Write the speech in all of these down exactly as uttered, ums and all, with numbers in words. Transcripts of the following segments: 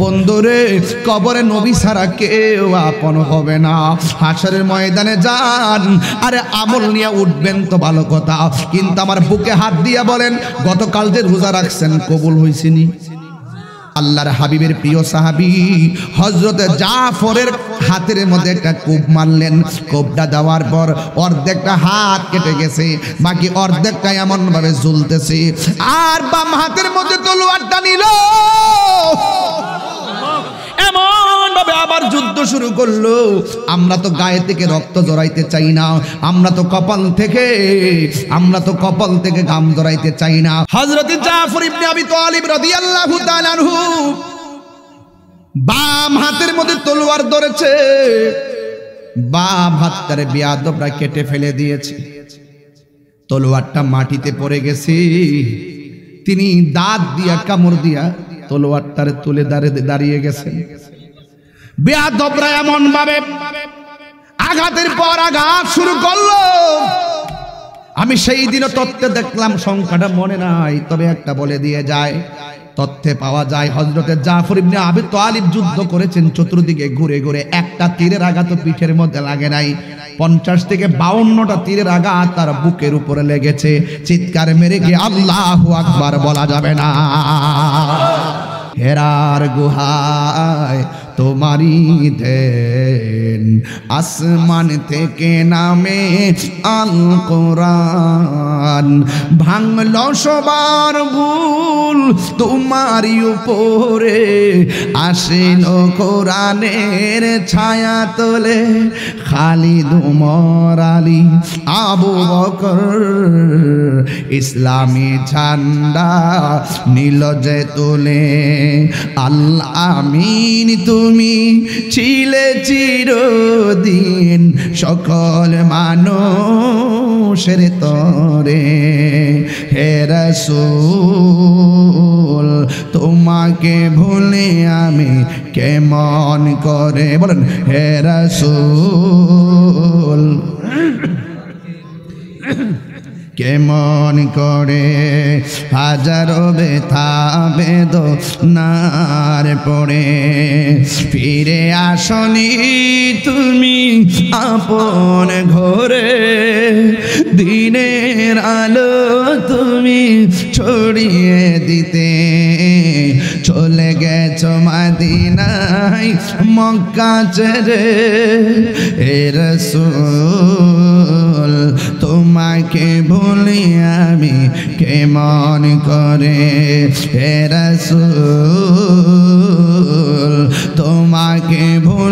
बंधुरे कबरे नबी छाड़ा केउ आपन होबे ना हाशरेर मयदाने जान आरे आमल निये उठबेन तो भालो कथा किन्तु आमार बुके हाथ दिया बोलेन गतकाल जे रोजा राखछेन कबुल हयसेनी अल्लाहर हाबीबेर प्रिय साहाबी हजरते जाफरेर हाथेर मध्य एकटा कोप मारलेन कोपटा देवार पर अर्धेकटा हाथ केटे गेछे बाकी अर्धेकटा एमन भावे झुलतेछे आर बाम हाथेर मध्य तलोयारटा निल युद्ध शुरू करलो आमरा तो गाये थेके रक्त जराइते चाइ ना आमरा तो कपाल थेके आमरा तो कपाल थेके घाम जराइते चाइ ना हजरत जाफर इब्ने आबी तालिब रदियाल्लाहु ताआला आनहु बाम हाथेर मध्य तलोवार धरेছে बाम हातটারে বিয়াদবরা কেটে ফেলে দিয়েছে তলোয়ারটা মাটিতে পড়ে গেছে তিনি দাঁত দিয়া কামড় দিয়া তলোয়ারটারে তুলে দাঁড়ে দাঁড়িয়ে গেছেন बेयादबरा एमन भावे आघातेर पर आघात शुरू करलो आमी सेई दिन तथ्य देखलाम संख्याटा मने नाई तबे एकटा बोले दिए जाए तथ्ये पावा जाए हजरते जाफर इब्ने आबी तालिब युद्ध करेछेन चतुर्दिके घुरे घुरे एकटा तीरेर आघात पीठेर मध्ये लागे नाई पचास थेके बावन्नटा तीरेर आघात तार बुकेर उपरे लेगेछे चित्कार मेरे कि आल्लाहु आकबर बला जाबे ना हेरार गुहाय तुम्हारी देन आसमान थेके नामे अल कुरान भांगलो सबार भूल तुम्हारी उपरे आशिलो कुरानेर छाया तले खालिद उमर आली आबू बकर इस्लामी झंडा नीलो जे तुले अल आमीन तुमी छिले चिरदिन सकल मानुषेर तरे हे रसूल तुम्हाके भुले आमी केमन करे बोलेन हे रसूल কেমন করে হাজারো ব্যথা বেদনার পরে ফিরে আসনি তুমি আপন ঘরে দিনের আলো তুমি ছড়িয়ে দিতে চলে গেছো মদিনায় মক্কা ছেড়ে হে রাসূল তোমাকে ভুলি আমি কেমন করে হে রাসূল তোমাকে ভুলি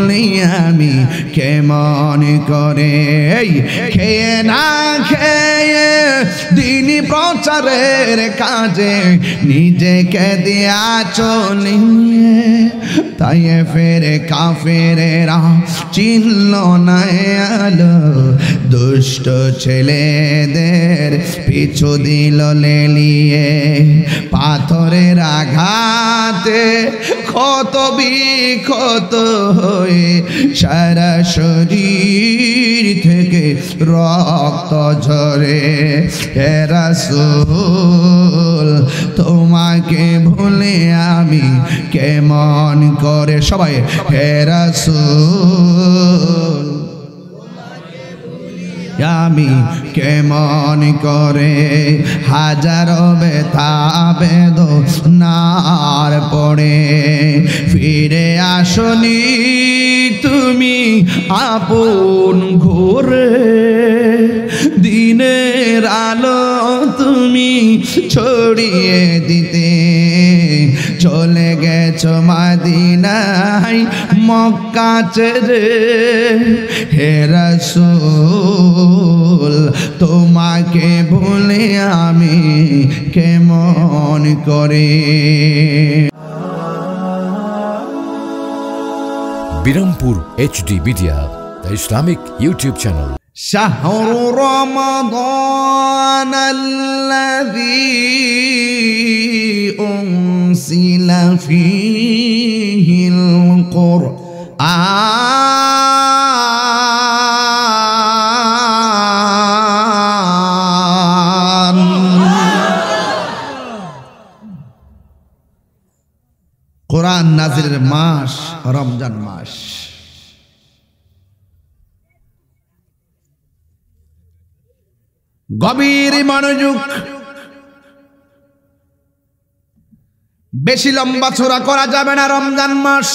আমি কেমন করে খেয়ে না খেয়ে দিন প্রচারের কাজে নিজেকে দিয়া चलिए ताये फेरे काफेरेरा चिल्लो नयालो दुष्ट छेले देर पीछू दिलो ले लिए पाथरेर आघाते ক্ষত বিক্ষত হয়ে সারা শরীর থেকে রক্ত ঝরে হে রাসূল তোমাকে ভুলে আমি কেমন করে সবাই হে রাসূল আমি কেমন করে হাজারো ব্যথা বেদনার পরে ফিরে আসনি তুমি আপন ঘরে দিনের আলো তুমি ছড়িয়ে দিতে चले गेছো মদিনায় মক্কা ছেড়ে হে রাসূল তোমাকে ভুলে আমি কেমন করে Birampur HD media the Islamic YouTube channel شهر رمضان الذي أنزل فيه القرآن قرآن نازل দানের মাস রমজান মাস। গভীর মনোযোগ, বেশি লম্বা চূড়া করা যাবে না। রমজান মাস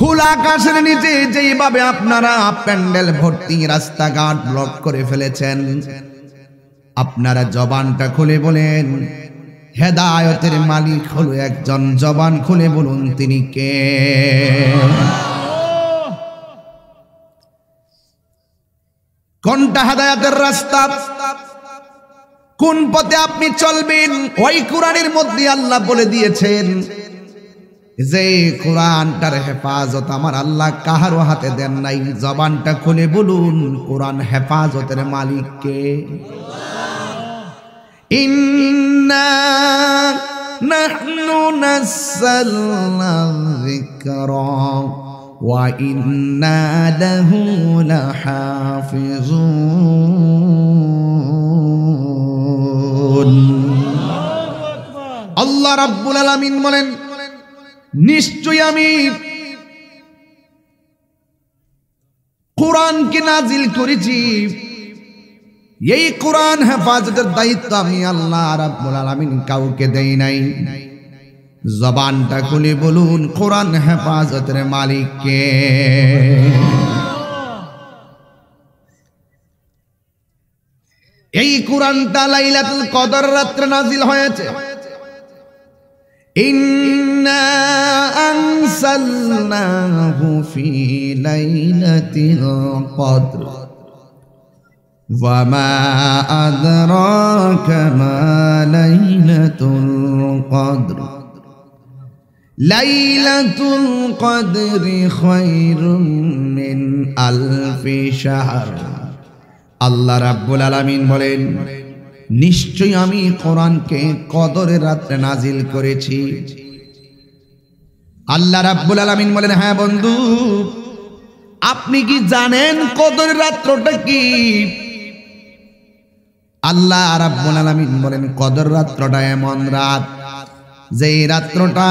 খোলা আকাশের নিচে যেইভাবে আপনারা প্যান্ডেল ভর্তি রাস্তাঘাট ব্লক করে ফেলেছেন, আপনারা জবানটা খুলে বলেন হেদায়েতের মালিক হলো একজন, জবান খুলে বলুন তিনি কে? কোনটা হেদায়েতের রাস্তা, কোন পথে আপনি চলবেন? ওই কুরআনের মধ্যে আল্লাহ বলে দিয়েছেন যে কুরআনটার হেফাজত আমার আল্লাহ কাহারও হাতে দেন নাই। জবানটা খুলে বলুন কুরআন হেফাজতের মালিক কে? ইন্না নাহনু নাযালনা যিকরা ওয়া ইন্না লাহু লাহাফিজুন। আল্লাহ রাব্বুল আলামিন বলেন, নিশ্চয় আমি কুরআনকে নাজিল করেছি, এই কুরআন হেফাজতের দায়িত্ব আমি আল্লাহ রাব্বুল আলামিন কাউকে দেই নাই। জবানটা খুলে বলুন কুরআন হেফাজতের মালিক কে? এই কুরআনটা লাইলাতুল কদর রাতে নাজিল হয়েছে। ইন্না আনসালনাহু ফি লাইলাতিল কদর ওয়া মা আদরাকা মা লাইলাতুল কদর লাইলাতুল কদরি খায়রুম মিন আলফি শাহর। আল্লাহ রাব্বুল আলামিন বলেন, নিশ্চয় আমি কোরআনকে কদরের রাতে নাজিল করেছি। আল্লাহ রাব্বুল আলামিন বলেন, হ্যাঁ বন্ধু, আপনি কি জানেন কদরের রাতটা কি? আল্লাহ রাব্বুল আলামিন বলেন, কদর রাতটা এমন রাত যে রাতটা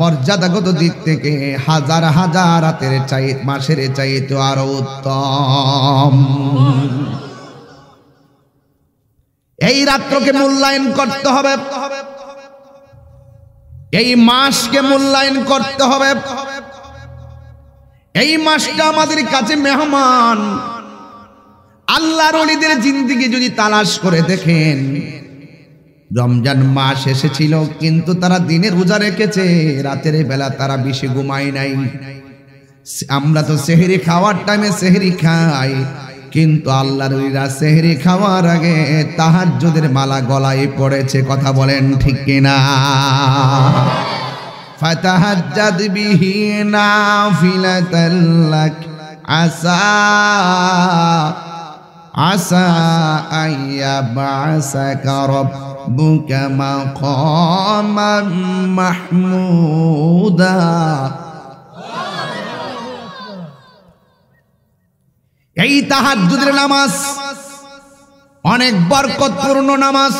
মর্যাদাগত দিক থেকে হাজার হাজার রাতের চাই মাসের চাইতে আরো উত্তম। এই রাত্রকে মূল্যায়ন করতে হবে, এই মাসকে মূল্যায়ন করতে হবে। এই মাসটা আমাদের কাছে মেহমান। আল্লাহর ওলিদের জিন্দেগি যদি তালাশ করে দেখেন, রমজান মাস এসেছিল কিন্তু তারা দিনে রোজা রেখেছে, রাতের বেলা তারা বেশি ঘুমায় নাই। আমরা তো সেহরি খাওয়ার টাইমে সেহরি খাই, কিন্তু আল্লাহর ওলিরা সেহরি খাওয়ার আগে তাহাজ্জুদের মালা গলায় পড়েছে। কথা বলেন ঠিক কিনা? ফাতাহাজ্জাদ বিহি নাফিলাতাল লাক আসা আসা আইয়াবাসাকা রাব্বুকা মাকামান মাহমুদা। এই তাহাজ্জুদের নামাজ অনেক বরকতপূর্ণ নামাজ।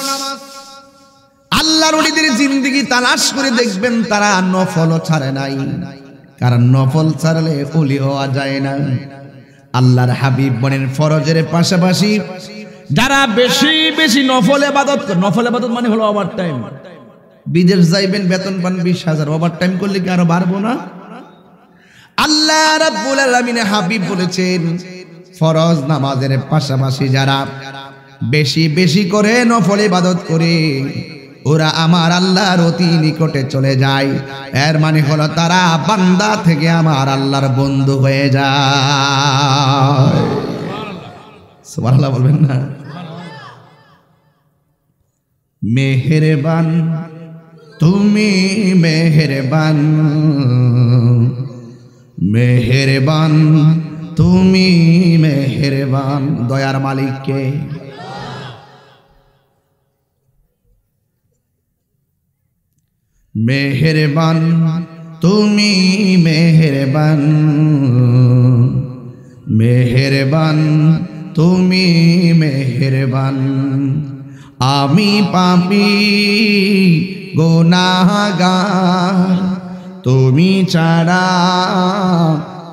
আল্লাহর ওলিদের জিন্দেগি তালাশ করে দেখবেন তারা নফল ছাড়ে নাই, কারণ নফল ছাড়লে ওলি হওয়া যায় না। আল্লাহর হাবিব বলেন, ফরজের পাশাপাশি যারা বেশি বেশি নফল ইবাদত করে, নফল ইবাদত মানে হলো ওভার টাইম। বিদেশ যাইবেন, বেতন পান বিশ হাজার, ওভার টাইম করলে কি আরো বাড়বো না? আল্লাহ রাব্বুল আলামিন হাবিব বলেছেন, ফরজ নামাজের পাশাপাশি যারা বেশি বেশি করে নফল ইবাদত করে ওরা আমার আল্লাহর অতি নিকটে চলে যায়। এর মানে হলো তারা বান্দা থেকে আমার আল্লাহর বন্ধু হয়ে যায়। সুবহানাল্লাহ বলবেন না? মেহেরবান তুমি মেহেরবান, মেহেরবান তুমি মেহেরবান, দয়ার মালিককে। মেহেরবান তুমি মেহেরবান, মেহেরবান তুমি মেহেরবান, আমি পাপী গুনাহগার তুমি ছাড়া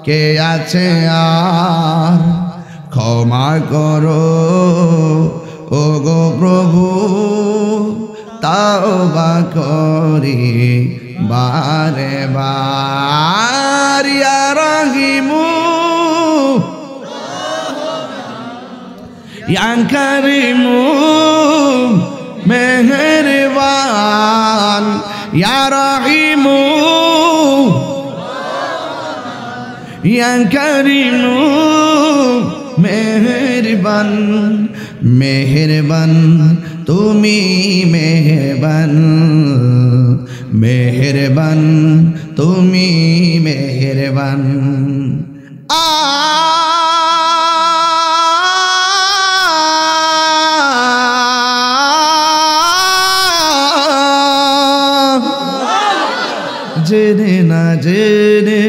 কে আছে আর ক্ষমা করো ও গো প্রভু তাওবা করি বারে বার ইয়া রহিমু ইয়া কারিমু मेहरबान या रहीमू या करीमू मेहरबान मेहरबान तुमी मेहरबान मेहरबान तुमी मेहरबान आ जेने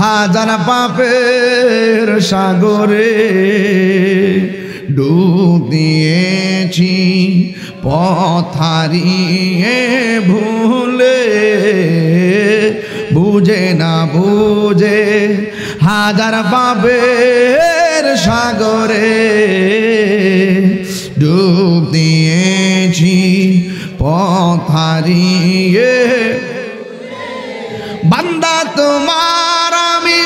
हजार पापेर सागरे डूब दिएছি পথ হারিয়ে ভুলে বুঝে না বুঝে হাজার পাপের সাগরে ডুব দিয়েছি পথ হারিয়ে बंदा तुम्हार आमी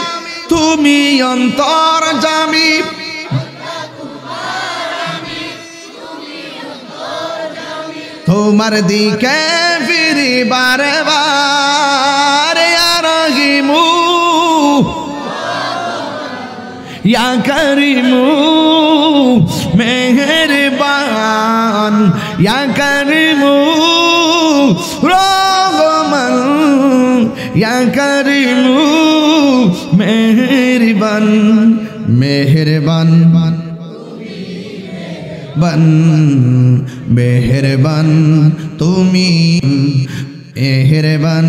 तुमी अंतर जामी तुमार दिखे फिरी बारे बार या रहीमू या करीमू मेहरबान या करीमू या करीमू मेहरबान मेहरबान बन मेहरबान तुमी मेहरबान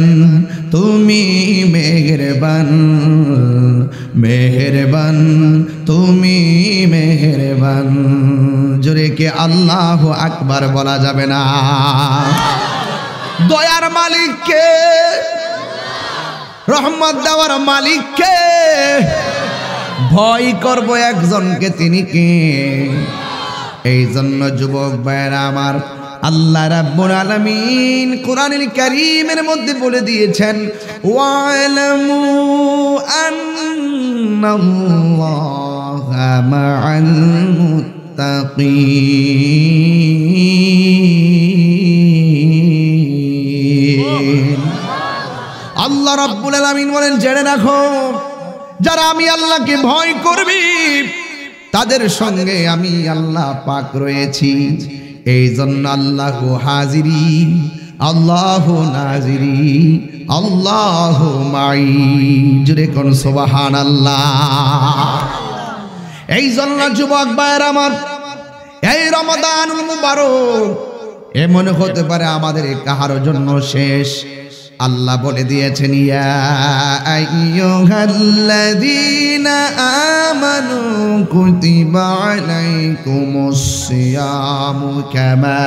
तुमी मेहरबान मेहरबान तुमी मेहरबान जोरे के अल्लाहु अकबर बोला जाबे ना दयार मालिक के रहमत देवार मालिक के भय करब एकजन के तिनी के एइजन्य युवक भाइरा आमार अल्लाह रब्बुल आलामीन कुरानुल करीमेर मध्ये बोले दिएछेन वा'लमू अन्नाल्लाहा मa'ल मुत्ताकीन अल्लाह रब्बुल आलामीन बोलें जेने रखो जरा आमी अल्लाह के भय करबी तादेर संगे आमी अल्लाह पाक रयेछि एइजन्य अल्लाहु हाजिरी अल्लाहु नाजिरी अल्लाहु माई जुरे कोन सुबहानाल्लाह एइजन्य जुबक भाइरा आमार एइ रमजानुल मुबारक एमन होते पारे आमादेर काहारो जन्य शेष अल्लाह बोले दिएছেন ইয়া আইয়ুহাল্লাযীনা আমানু কুতিবা আলাইকুমুস সিয়ামু কামা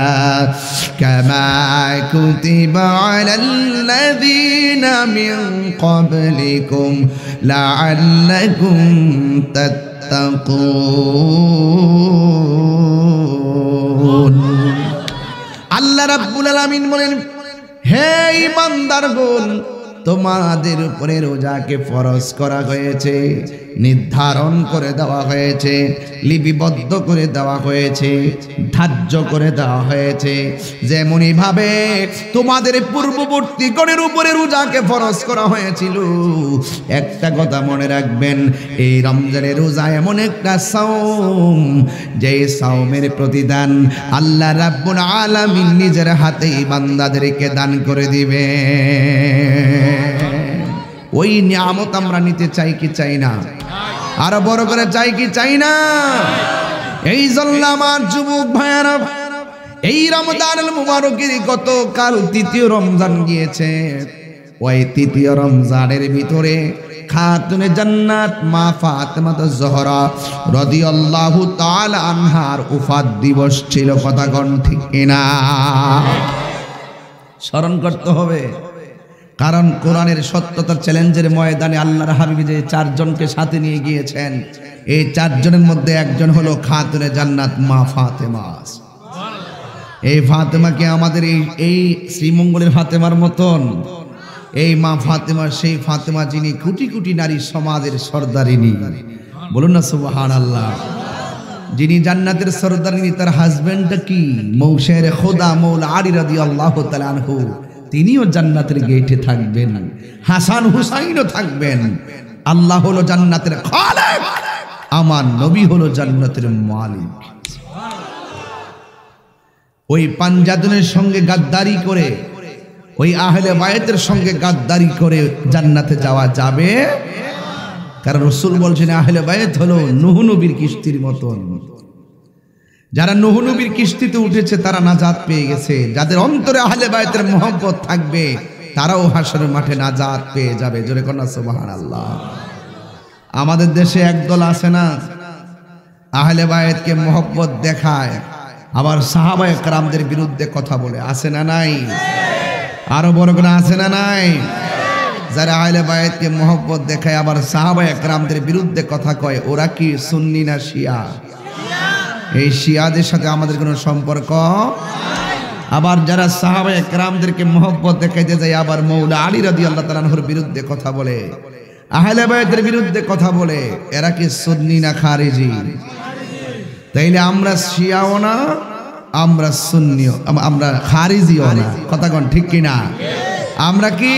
কামা কুতিবা আলাল্লাযীনা মিন ক্বাবলিকুম লাআল্লাকুম তাত্তাকুন আল্লাহ রাব্বুল আলামিন বলেন हे ईमानदारगण तुम्हादेर उपरे रोजाके फरज करा हयेछे निर्धारण करे देवा हयेछे लिपिबद्ध करे देवा हयेछे धार्य करे देवा हयेछे जेमोनी भावे तुम्हादेर पूर्ववर्ती गणेर उपरे रोजाके फरज करा हयेछिलो एकटा कथा मने राखबेन एई रमजानेर रोजा एमन एकटा साओम जेई साओमेर प्रतिदान आल्लाह रब्बुल आलामीन निजेर हातेई बान्दादेरके दान करे दिबेन ওই নিয়ামত আমরা নিতে চাই কি চাই না আর বড় করে চাই কি চাই না এই জন্য আমার যুবক ভাইরা এই রমজানুল মুবারকের গত কাল তৃতীয় রমজান গিয়েছে ওই তৃতীয় রমজানের ভিতরে খাতুনে জান্নাত মা ফাতেমা জোহরা রাদিয়াল্লাহু তাআলা আনহার ওফাত দিবস ছিল কথা কোন ঠিক কিনা स्मरण करते होबे कारण कुरानेर सत्यतार चैलेंजेर मयदाने आल्लाहर हाबीब जे चार जनके साथे निये गियेछेन एई चार जनेर मध्ये एकजन हलो खातुने जान्नात मा फातेमा। एई फातेमाके आमादेर एई श्रीमंगलेर फातेमार मतन एई मा फातेमा सेई फातेमा जिनि कोटी कोटी नारी समाजेर सरदारिनी। बोलुन ना सुबहानाल्लाह। जिनि जान्नातेर सरदारिनी तार हाजबेंडटा कि मौशेर खुदा मौला आली रादियाल्लाहु ताआला आनहु তিনিও জান্নাতের গেটে থাকবেন। হাসান হুসাইনও থাকবেন। আল্লাহ হলো জান্নাতের খালেক, আমার নবী হলো জান্নাতের মালিক। ওই পাঞ্জাতনের সঙ্গে গাদ্দারি করে, ওই আহলে বায়াতের সঙ্গে গাদ্দারি করে জান্নাতে যাওয়া যাবে না। কারণ রাসূল বলেছেন আহলে বায়াত হলো নূহ নবীর কিস্তির মতন। যারা নূহ নবীর কিস্তিতে উঠেছে তারা নাজাত পেয়ে গেছে। যাদের অন্তরে আহলে বাইতের মহব্বত থাকবে তারাও হাশরের মাঠে নাজাত পেয়ে যাবে। জোরে কোনা সুবহানাল্লাহ। আমাদের দেশে একদল আছে না আহলে বাইতকে মহব্বত দেখায়, আবার সাহাবায়ে কেরামদের বিরুদ্ধে কথা বলে। আছে না নাই? আরো বড় করে আছে না নাই? যারা আহলে বাইতকে মহব্বত দেখায় আবার সাহাবায়ে কেরামদের বিরুদ্ধে কথা কয়, ওরা কি সুন্নি না শিয়া? এই শিয়াদের সাথে আমাদের কোনো সম্পর্ক নাই। আবার যারা সাহাবায়ে কেরামদেরকে মহব্বত দেখাইতে যায় আবার মওলা আলী রাদিয়াল্লাহু তাআলা আনহুর বিরুদ্ধে কথা বলে, আহলে বাইতের বিরুদ্ধে কথা বলে, এরা কি সুন্নি না খারেজি? তাইলে আমরা শিয়াও না, আমরা সুন্নিও, আমরা খারেজিও না। কথা কোন ঠিক কি না? আমরা কি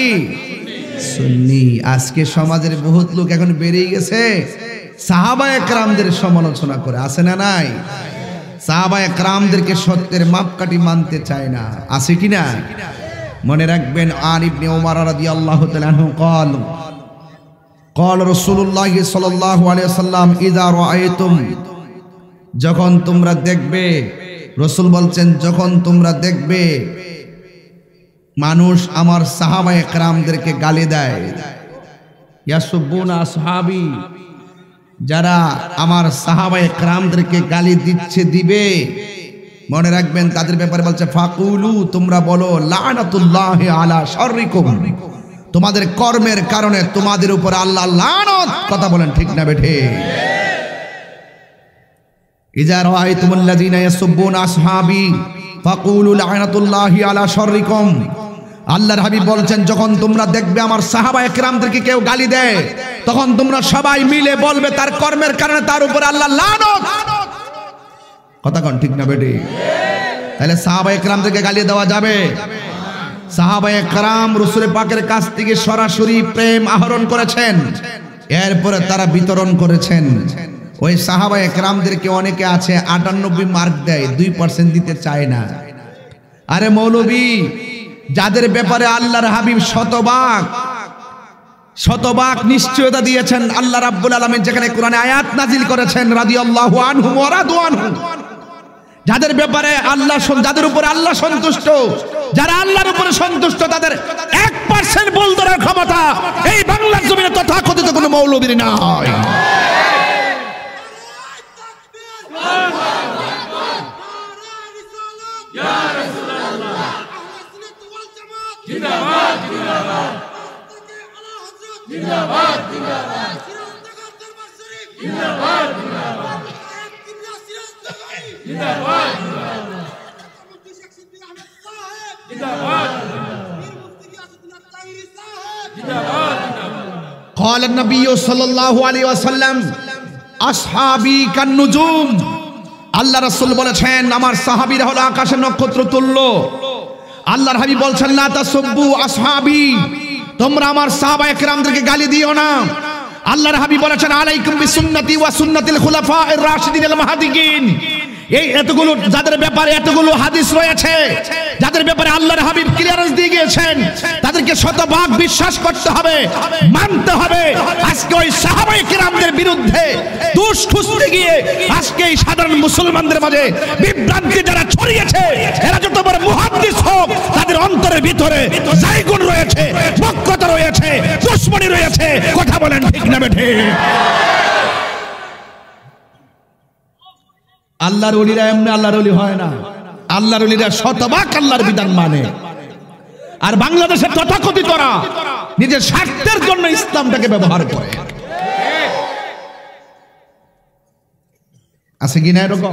সুন্নি। আজকে সমাজের বহুত লোক এখন বেরিয়ে গেছে সাহাবা একরামদের সমালোচনা করে। আছে না নাই? সাহাবা একরামদেরকে সত্যের মাপকাঠি মানতে চায় না। আছে কি না? মনে রাখবেন আন ইবনে ওমর রাদিয়াল্লাহু তাআলা আনহু قال قال رسول الله صلى الله عليه وسلم اذا رايتم যখন তোমরা দেখবে, রাসূল বলছেন যখন তোমরা দেখবে মানুষ আমার সাহাবা একরামদেরকে গালি দেয়, ইয়াসুবুনা আসহাবি, যারা আমার সাহাবায়ে কেরামদেরকে গালি দিচ্ছে দিবে, মনে রাখবেন তাদের ব্যাপারে বলছে ফাকুলু, তোমরা বলো লানাতুল্লাহি আলা শাররিকুম, তোমাদের কর্মের কারণে তোমাদের উপর আল্লাহ লানত। কথা বলেন ঠিক না বেঠিক? ইজা রাআইতুমুল্লাযিনা ইয়াসুবুনা আসহাবি ফাকুলু লানাতুল্লাহি আলা শাররিকুম। আল্লাহর হাবিব বলছেন যখন তোমরা দেখবে আমার সাহাবায়ে কেরামদেরকে কেউ গালি দেয় তখন তোমরা সবাই মিলে বলবে তার কর্মের কারণে তার উপর আল্লাহ লানত। কথা কোন ঠিক না বেটি? তাহলে সাহাবায়ে কেরামদেরকে গালি দেওয়া যাবে না। সাহাবায়ে কেরাম রাসূল পাকের কাছ থেকে সরাসরি প্রেম আহরণ করেছেন, এরপরে তারা বিতরণ করেছেন। ওই সাহাবায়ে কেরামদেরকে অনেকে আছে আটানব্বই মার্ক দেয়, দুই পার্সেন্ট দিতে চায় না। আরে মৌলবী, যাদের ব্যাপারে আল্লাহর হাবিব শতভাগ শতভাগ নিশ্চয়তা দিয়েছেন, আল্লাহ রাব্বুল আলামিন যেখানে কোরআনে আয়াত নাজিল করেছেন রাদিয়াল্লাহু আনহু ওয়া রাদু আনহু, যাদের ব্যাপারে আল্লাহ, যাদের উপর আল্লাহ সন্তুষ্ট, যারা আল্লাহর উপরে সন্তুষ্ট, তাদের এক পার্সেন্ট বল ধরার ক্ষমতা এই বাংলার জমিনে তথাকথিত কোনো মৌলবীর না হয়। قال النبي صلى الله عليه وسلم اصحابي كالنجوم। আল্লাহ রাসূল বলেছেন আমার সাহাবীরা হলো আকাশের নক্ষত্র তুল্য। আল্লাহর হাবিব বলছেন লা তাসুবু আসহাবি, তোমরা আমার সাহাবা একরামদেরকে গালি দিও না। আল্লাহর হাবিব বলেছেন আলাইকুম বিসুন্নতি ওয়া সুন্নাতিল খুলাফায়ে রাশিদিনিল মাহদিগিন। এই এতগুলো যাদের ব্যাপারে এতগুলো হাদিস রয়েছে, যাদের ব্যাপারে আল্লাহর হাবিব ক্লিয়ারেন্স দিয়ে গিয়েছেন, তাদেরকে শতভাগ বিশ্বাস করতে হবে, মানতে হবে। আজকে ওই সাহাবায়ে কেরামদের বিরুদ্ধে দোষ খুঁজতে গিয়ে আজকে এই সাধারণ মুসলমানদের মাঝে বিভ্রান্তি যারা ছড়িয়েছে, এরা যত বড় মুহাদ্দিস হোক তাদের অন্তরের ভিতরে জায়গুন রয়েছে, মক্কতা রয়েছে, দুশমনী রয়েছে। কথা বলেন ঠিক না বেঠিক? আল্লাহর ওলিরা এমনি আল্লাহর ওলি হয় না। আল্লাহর ওলিরা শতভাগ আল্লাহর বিধান মানে। আর বাংলাদেশের তথাকথিতরা নিজের স্বার্থের জন্য ইসলামটাকে ব্যবহার করে। আছে কি না এরকম?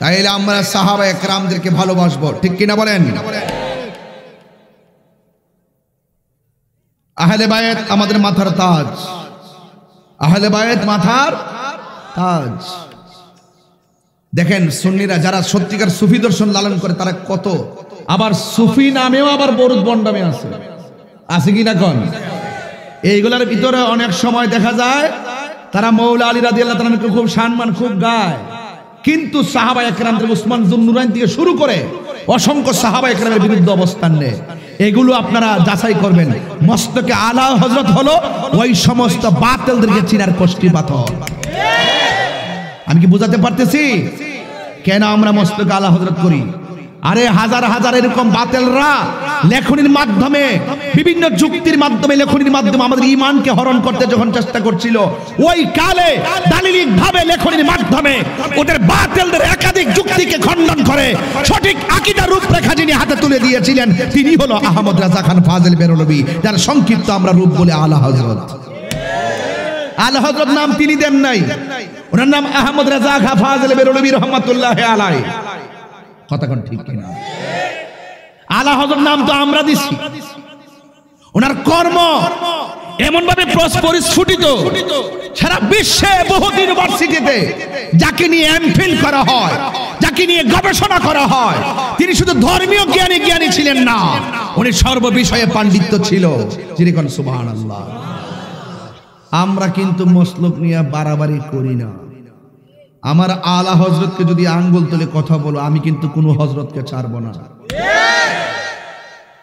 তাইলে আমরা সাহাবা একরামদেরকে ভালোবাসবো, ঠিক কিনা বলেন? আহলে বায়েত আমাদের মাথার তাজ, আহলে বায়েত মাথার তাজ। দেখেন সুন্নিরা যারা সত্যিকার সুফি দর্শন লালন করে তারা কত, আবার সুফি নামেও আবার বরুদ বন্ডামে আছে, আছে কি না কোন? এইগুলার ভিতরে অনেক সময় দেখা যায় তারা মৌলা আলী রাদিয়াল্লাহু তাআলাকে খুব সম্মান খুব গায়, কিন্তু সাহাবা একরাম থেকে উসমান জুন নুরাইন থেকে শুরু করে অসংখ্য সাহাবা একরামের বিরুদ্ধে অবস্থান নেয়। এগুলো আপনারা যাচাই করবেন। মস্তকে আলা হযরত হলো ওই সমস্ত বাতিলদেরকে চিনার কষ্টি পাথর। আমি কি বোঝাতে পারতেছি কেন আমরা মস্তকে আলা হযরত করি? আরে হাজার হাজার এরকম বাতিলরা লেখনির মাধ্যমে, বিভিন্ন যুক্তির মাধ্যমে, লেখনির মাধ্যমে আমাদের ঈমানকে হরণ করতে যখন চেষ্টা করছিল ওই কালে দালিলিকভাবে লেখনির মাধ্যমে ওদের বাতিলদের একাধিক যুক্তিকে খণ্ডন করে সঠিক আকীদার রূপরেখা যিনি হাতে তুলে দিয়েছিলেন তিনি হলো আহমদ রাজা খান ফাজিল বেরলভী, যার সংক্ষিপ্ত আমরা রূপ বলে আলা হযরত। আলা হযরত নাম তিনি দেন নাই, ওনার নাম আহমদ রাজা খান ফাজিল বেরলভী রহমাতুল্লাহি আলাইহি। কথা কোন ঠিক কিনা? আলা হযরত নাম তো আমরা দিছি, ওনার কর্ম এমন ভাবে পরিস্ফুটিত সারা বিশ্বে বহু ইউনিভার্সিটিতে যাকে নিয়ে এমফিল করা হয়, যাকে নিয়ে গবেষণা করা হয়, তিনি শুধু ধর্মীয় জ্ঞানী জ্ঞানী ছিলেন না, উনি সর্ববিষয়ে পাণ্ডিত্য ছিল। যিনি কোন সুবহানাল্লাহ। আমরা কিন্তু মসলক নিয়ে বাড়াবাড়ি করি না। আমার আলা হযরতকে যদি আঙ্গুল তুলে কথা বলো, আমি কিন্তু কোনো হযরতকে ছাড়বো না।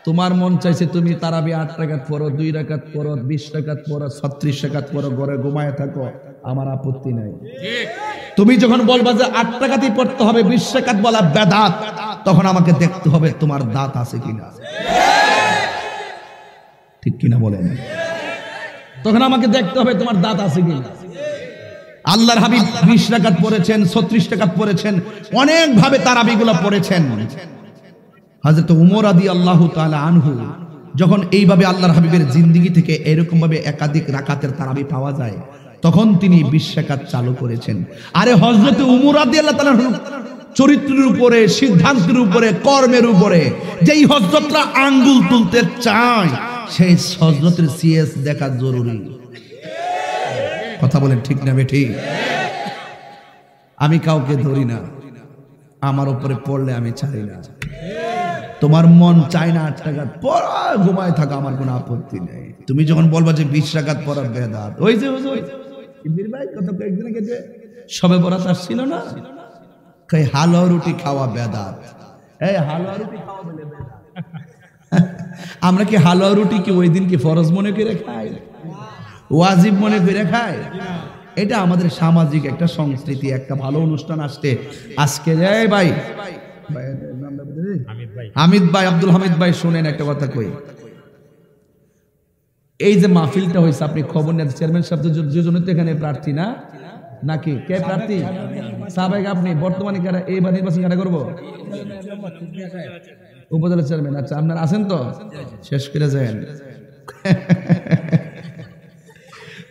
তোমার মন চাইছে তুমি তারাবি আট রাকাত পড়ো, দুই রাকাত পড়ো, বিশ রাকাত পড়ো, ছত্রিশ রাকাত পড়ো, ঘরে ঘুমায় থাকো, আমার আপত্তি নাই। তুমি যখন বলবা যে আট রাকাতই পড়তে হবে, বিশ রাকাত বলা বেদাত, তখন আমাকে দেখতে হবে তোমার দাঁত আছে কিনা, ঠিক কিনা বলেন? তখন আমাকে দেখতে হবে তোমার দাঁত আছে কিনা। আল্লাহর হাবিব বিশ রাকাত পড়েছেন, ছত্রিশ রাকাত পড়েছেন, অনেক ভাবে তারাবিগুলো পড়েছেন। হযরত উমর রাদিয়াল্লাহু তাআলা আনহু যখন এইভাবে আল্লাহর হাবিবের জিন্দেগি থেকে এরকম ভাবে একাধিক রাকাতের তারাবি পাওয়া যায়, তখন তিনি বিশ রাকাত চালু করেছেন। আরে হযরত উমর রাদিয়াল্লাহু তাআলার চরিত্রের উপরে, সিদ্ধান্তের উপরে, কর্মের উপরে যেই হযরতরা আঙ্গুল তুলতে চায়, সেই হযরতের সিএস দেখা জরুরি। কথা বলেন ঠিক না বেঠি? আমি কাউকে ধরি না, আমার উপরে পড়লে আমি ছাড়ি না। তোমার মন চায় না আট রাকাত পড়া, ঘুমায় থাকা, আমার কোনো আপত্তি নেই। তুমি যখন বলবা যে বিশ রাকাত পড়া বেদাত, ওই যে ইব্রাহিম ভাই কত কয়েকদিন আগে যে সবে বরাত আসছিল না, কই হালুয়া রুটি খাওয়া বেদাত। এই হালুয়া রুটি খাওয়া বলে বেদাত। আমরা কি হালুয়া রুটি কি ওই দিন কি ফরজ মনে করে খাই, ওয়াজিব মনে করে খায়? এটা আমাদের সামাজিক একটা সংস্কৃতি। একটা ভালো অনুষ্ঠান আসতে আজকে এই ভাই হামিদ ভাই, আব্দুল হামিদ ভাই, শুনেন একটা কথা কই। এই যে মাহফিলটা হয়েছে, আপনি খবর নেন চেয়ারম্যান সাহেব দুজনে তো এখানে প্রার্থী না নাকি? কে প্রার্থী সাবেক? আপনি বর্তমানে কারা এইবার নির্বাচন কারা করবো? উপজেলা চেয়ারম্যান। আচ্ছা আপনার আছেন তো, শেষ করে যান।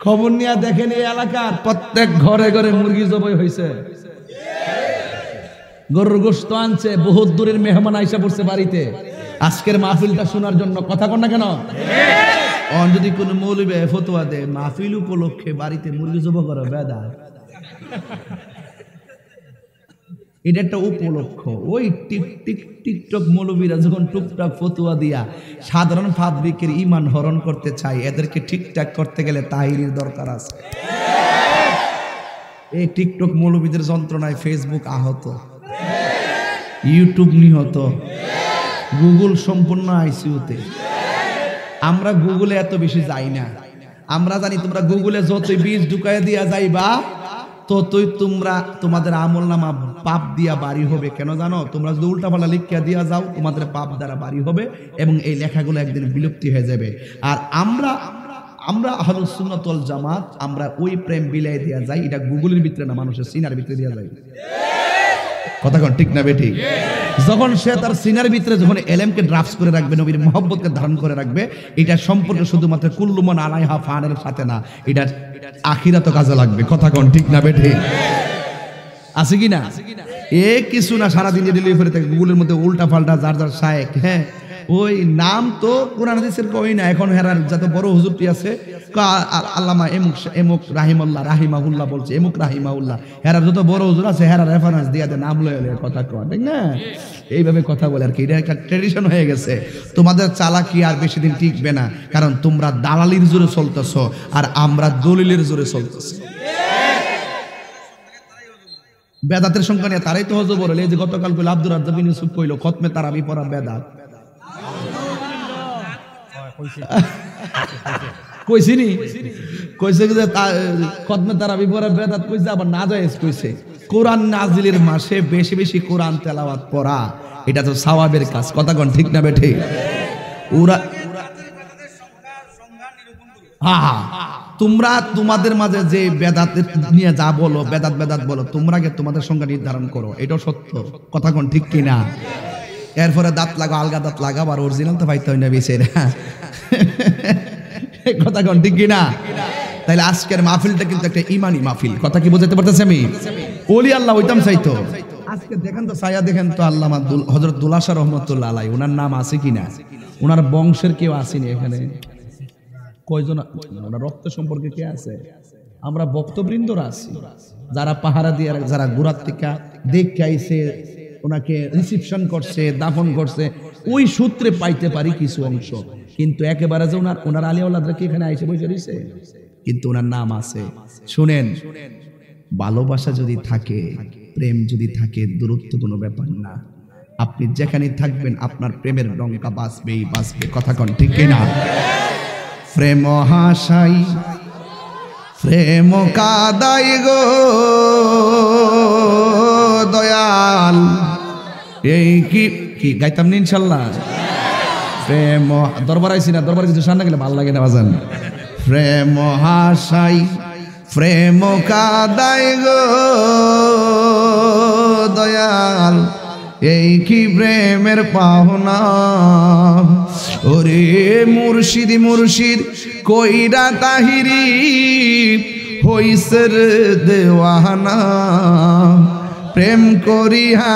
খবর নিয়ে দেখেন এই এলাকার প্রত্যেক ঘরে ঘরে মুরগি জবাই হয়েছে, গরুর গোশত আনছে, বহুত দূরের মেহমান আইসা পড়ছে বাড়িতে আজকের মাহফিলটা শোনার জন্য। কথা কন না কেন? যদি কোন মৌলবী ফতোয়া দেয় মাহফিল উপলক্ষে বাড়িতে মুরগি জবা করা বেদাত, এটা একটা উপলক্ষ। ওই টিক টিক টিকটক মৌলবীরা যখন টুকটাক ফতুয়া দিয়া সাধারণ ফাদবিকের ইমান হরণ করতে চায়, এদেরকে ঠিকঠাক করতে গেলে তাহিরির দরকার আছে। এই টিকটক মৌলবীদের যন্ত্রণায় ফেসবুক আহত, ইউটিউব নিহত, গুগল সম্পূর্ণ আইসিউতে। আমরা গুগলে এত বেশি যাই না, আমরা জানি তোমরা গুগলে যতই বীজ ঢুকাই দিয়া যাইবা ততই তোমরা তোমাদের আমল নামা পাপ দিয়া বাড়ি হবে। কেন জানো? তোমরা যদি উল্টা পাল্টা লিখিয়া দিয়া যাও তোমাদের পাপ দ্বারা বাড়ি হবে এবং এই লেখাগুলো একদিন বিলুপ্তি হয়ে যাবে। আর আমরা আমরা আহলুস সুন্নাহ ওয়াল জামাত, আমরা ওই প্রেম বিলাই দিয়া যাই। এটা গুগলের ভিতরে না, মানুষের সিনার ভিতরে দিয়া যায়। কথা কন ঠিক না বেঠিক? जखन से तार सीनार भितरे जखन एलएम के ड्राफ्ट्स करे राखबे नबीर मोहब्बत के धारण करे राखबे एटा सम्पर्क शुधुमात्र कुल्लु मान आलाइहा फानेर साथे ना एटा आखिराते काजे लागबे कथा कोन ठीक ना बेठे आछे किना ए किछु ना सारा दिन डेली फिरे থাকে গুগলের মধ্যে উল্টা পাল্টা যার যার শায়েক হ্যাঁ ওই নাম তো কোরআন হাদিসের কই না এখন হেরার যত বড় হুজুরটি আছে আল্লামা এমুক এমুক রাহিমাল্লাহ রাহিমাহুল্লাহ বলছে এমুক রাহিমাহুল্লাহ হেরার যত বড় হুজুর আছে হেরার রেফারেন্স দিয়া দে নাম লয়ে লয়ে কথা কয় ঠিক না এইভাবে কথা বলে আর কি এটা একটা ট্র্যাডিশন হয়ে গেছে তোমাদের চালাকি আর বেশি দিন টিকবে না কারণ তোমরা দালালির জোরে চলতেছো আর আমরা দলিলের জোরে চলতেছি বেদাতের সংখ্যা নিয়ে তারাই তো হজব বলে এই যে গতকাল কইল আব্দুর রাজ্জাক বিন ইউসুফ কইল খতমে তারাবি পড়া বেদাত কইছে নি কইছে যে খতমে তারাবি পড়া বেদাত কইছে আবার নাজায়েজ কইছে কোরআন নাজিলের মাসে বেশি বেশি কোরআন তেলাওয়াত পড়া এটা তো সওয়াবের কাজ কথা কোন ঠিক না বেঠে ওরা হ্যাঁ তোমরা তোমাদের মাঝে যে বেদাত নিয়ে যা বলো বেদাত বেদাত বলো তোমরা কে তোমাদের সংজ্ঞা নির্ধারণ করো এটা সত্য কথা কোন ঠিক কি না এরপরে দাঁত লাগা আলগা দাঁত লাগা আর অরিজিনাল তো পাইতে হয় না বেশি না কথা কোন ঠিক কি না তাহলে আজকের মাহফিলটা কিন্তু একটা ঈমানি মাহফিল কথা কি বুঝাতে পারতেছি আমি ওলি আল্লাহ হইতাম চাইতো আজকে দেখেন তো ছায়া দেখেন তো আল্লামা হযরত দুলা শাহ রহমাতুল্লাহ আলাইহি ওনার নাম আছে কি না ওনার বংশের কেউ আসেনি এখানে কয়জন রক্ত সম্পর্কে কে আছে আমরা ভক্তবৃন্দরা আছি যারা পাহারা দিয়ে যারা গুরাত থেকে দেখে আইছে ওনাকে রিসেপশন করছে দাফন করছে ওই সূত্রে পাইতে পারি কিছু অংশ কিন্তু একেবারে যে ওনার ওনার আলিয়াওয়ালাদরা কি এখানে আইছে বসে রইছে কিন্তু ওনার নাম আছে শুনেন ভালোবাসা যদি থাকে প্রেম যদি থাকে দূরত্ব কোনো ব্যাপার না আপনি যেখানে থাকবেন আপনার প্রেমের ডঙ্কা বাজবেই বাজবে কথা কোন ঠিক কিনা প্রেম হাসাই প্রেম কাদাই গো দয়াল এই কি কি গাইতাম না ইনশাআল্লাহ প্রেম দরবার আইছি না দরবার কিছু শোনা গেলে ভালো লাগে না বাজান প্রেম হাসাই প্রেম কাদাই গো দয়াল এই কি প্রেমের পাওনা ওরে মুর্শিদ মুর্শিদ কইরা তাহিরি হইছে রে দেওয়ানা প্রেম করিয়া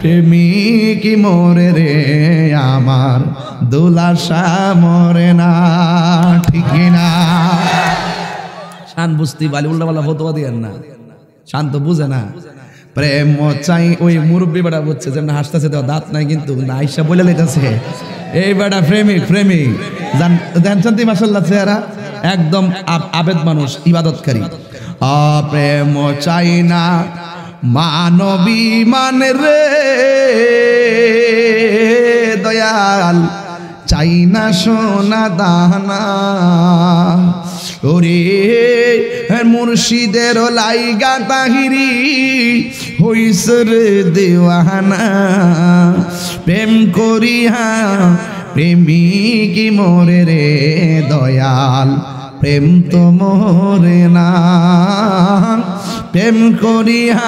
প্রেমিক মরে রে আমার দুলা শাহ মরে না ঠিক না শান বুঝতে পারি উল্টা পাল্টা ফতোয়া দেন না শান তো বুঝে না প্রেম চাই ওই মুরব্বী বেটা বুঝছে যেমন হাসতেছে তো দাঁত নাই কিন্তু না আইসা বলে লেগেছে এই বেটা প্রেমিক প্রেমিক জানতে মাশাআল্লাহ চেহারা একদম আবেদ মানুষ ইবাদতকারী প্রেম চাই না মানবী মানে রে দয়াল চাই না সোনা দানা ওরে মুর্শিদের লাইগা তাহিরি হইছে রে দেওয়ানা প্রেম করিয়া প্রেমিক মরে রে দয়াল প্রেম তো মরে না প্রেম করিয়া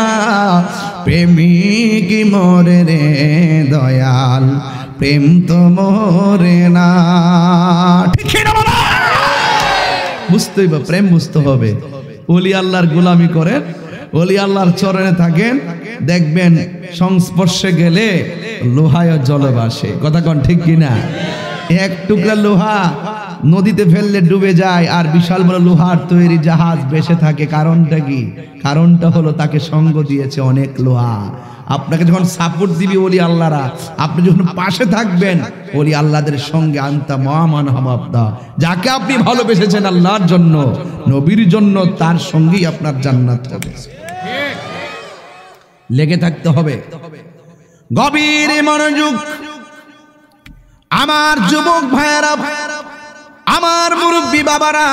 প্রেমিক মরে রে দয়াল প্রেম তো মরে না বুঝতে হবে প্রেম বুঝতে হবে ওলি আল্লাহর গোলামি করেন ওলি আল্লাহর চরণে থাকেন দেখবেন সংস্পর্শে গেলে লোহায় জলে ভাসে কথা কোন ঠিক কিনা এক টুকরা লোহা নদীতে ফেললে ডুবে যায় আর বিশাল বড় লোহার তৈরি জাহাজ ভেসে থাকে কারণটা কি কারণটা হলো তাকে সঙ্গ দিয়েছে অনেক লোহা আপনাকে যখন সাপোর্ট দিবি ওলি আল্লাহরা আপনি যখন পাশে থাকবেন ওলি আল্লাহদের সঙ্গে আনতা মহামান হামাবদা যাকে আপনি ভালোবেসেছেন আল্লাহর জন্য নবীর জন্য তার সঙ্গেই আপনার জান্নাত হবে লেগে থাকতে হবে গভীর মনোযোগ আমার যুবক ভাইয়েরা আমার মুরব্বী বাবারা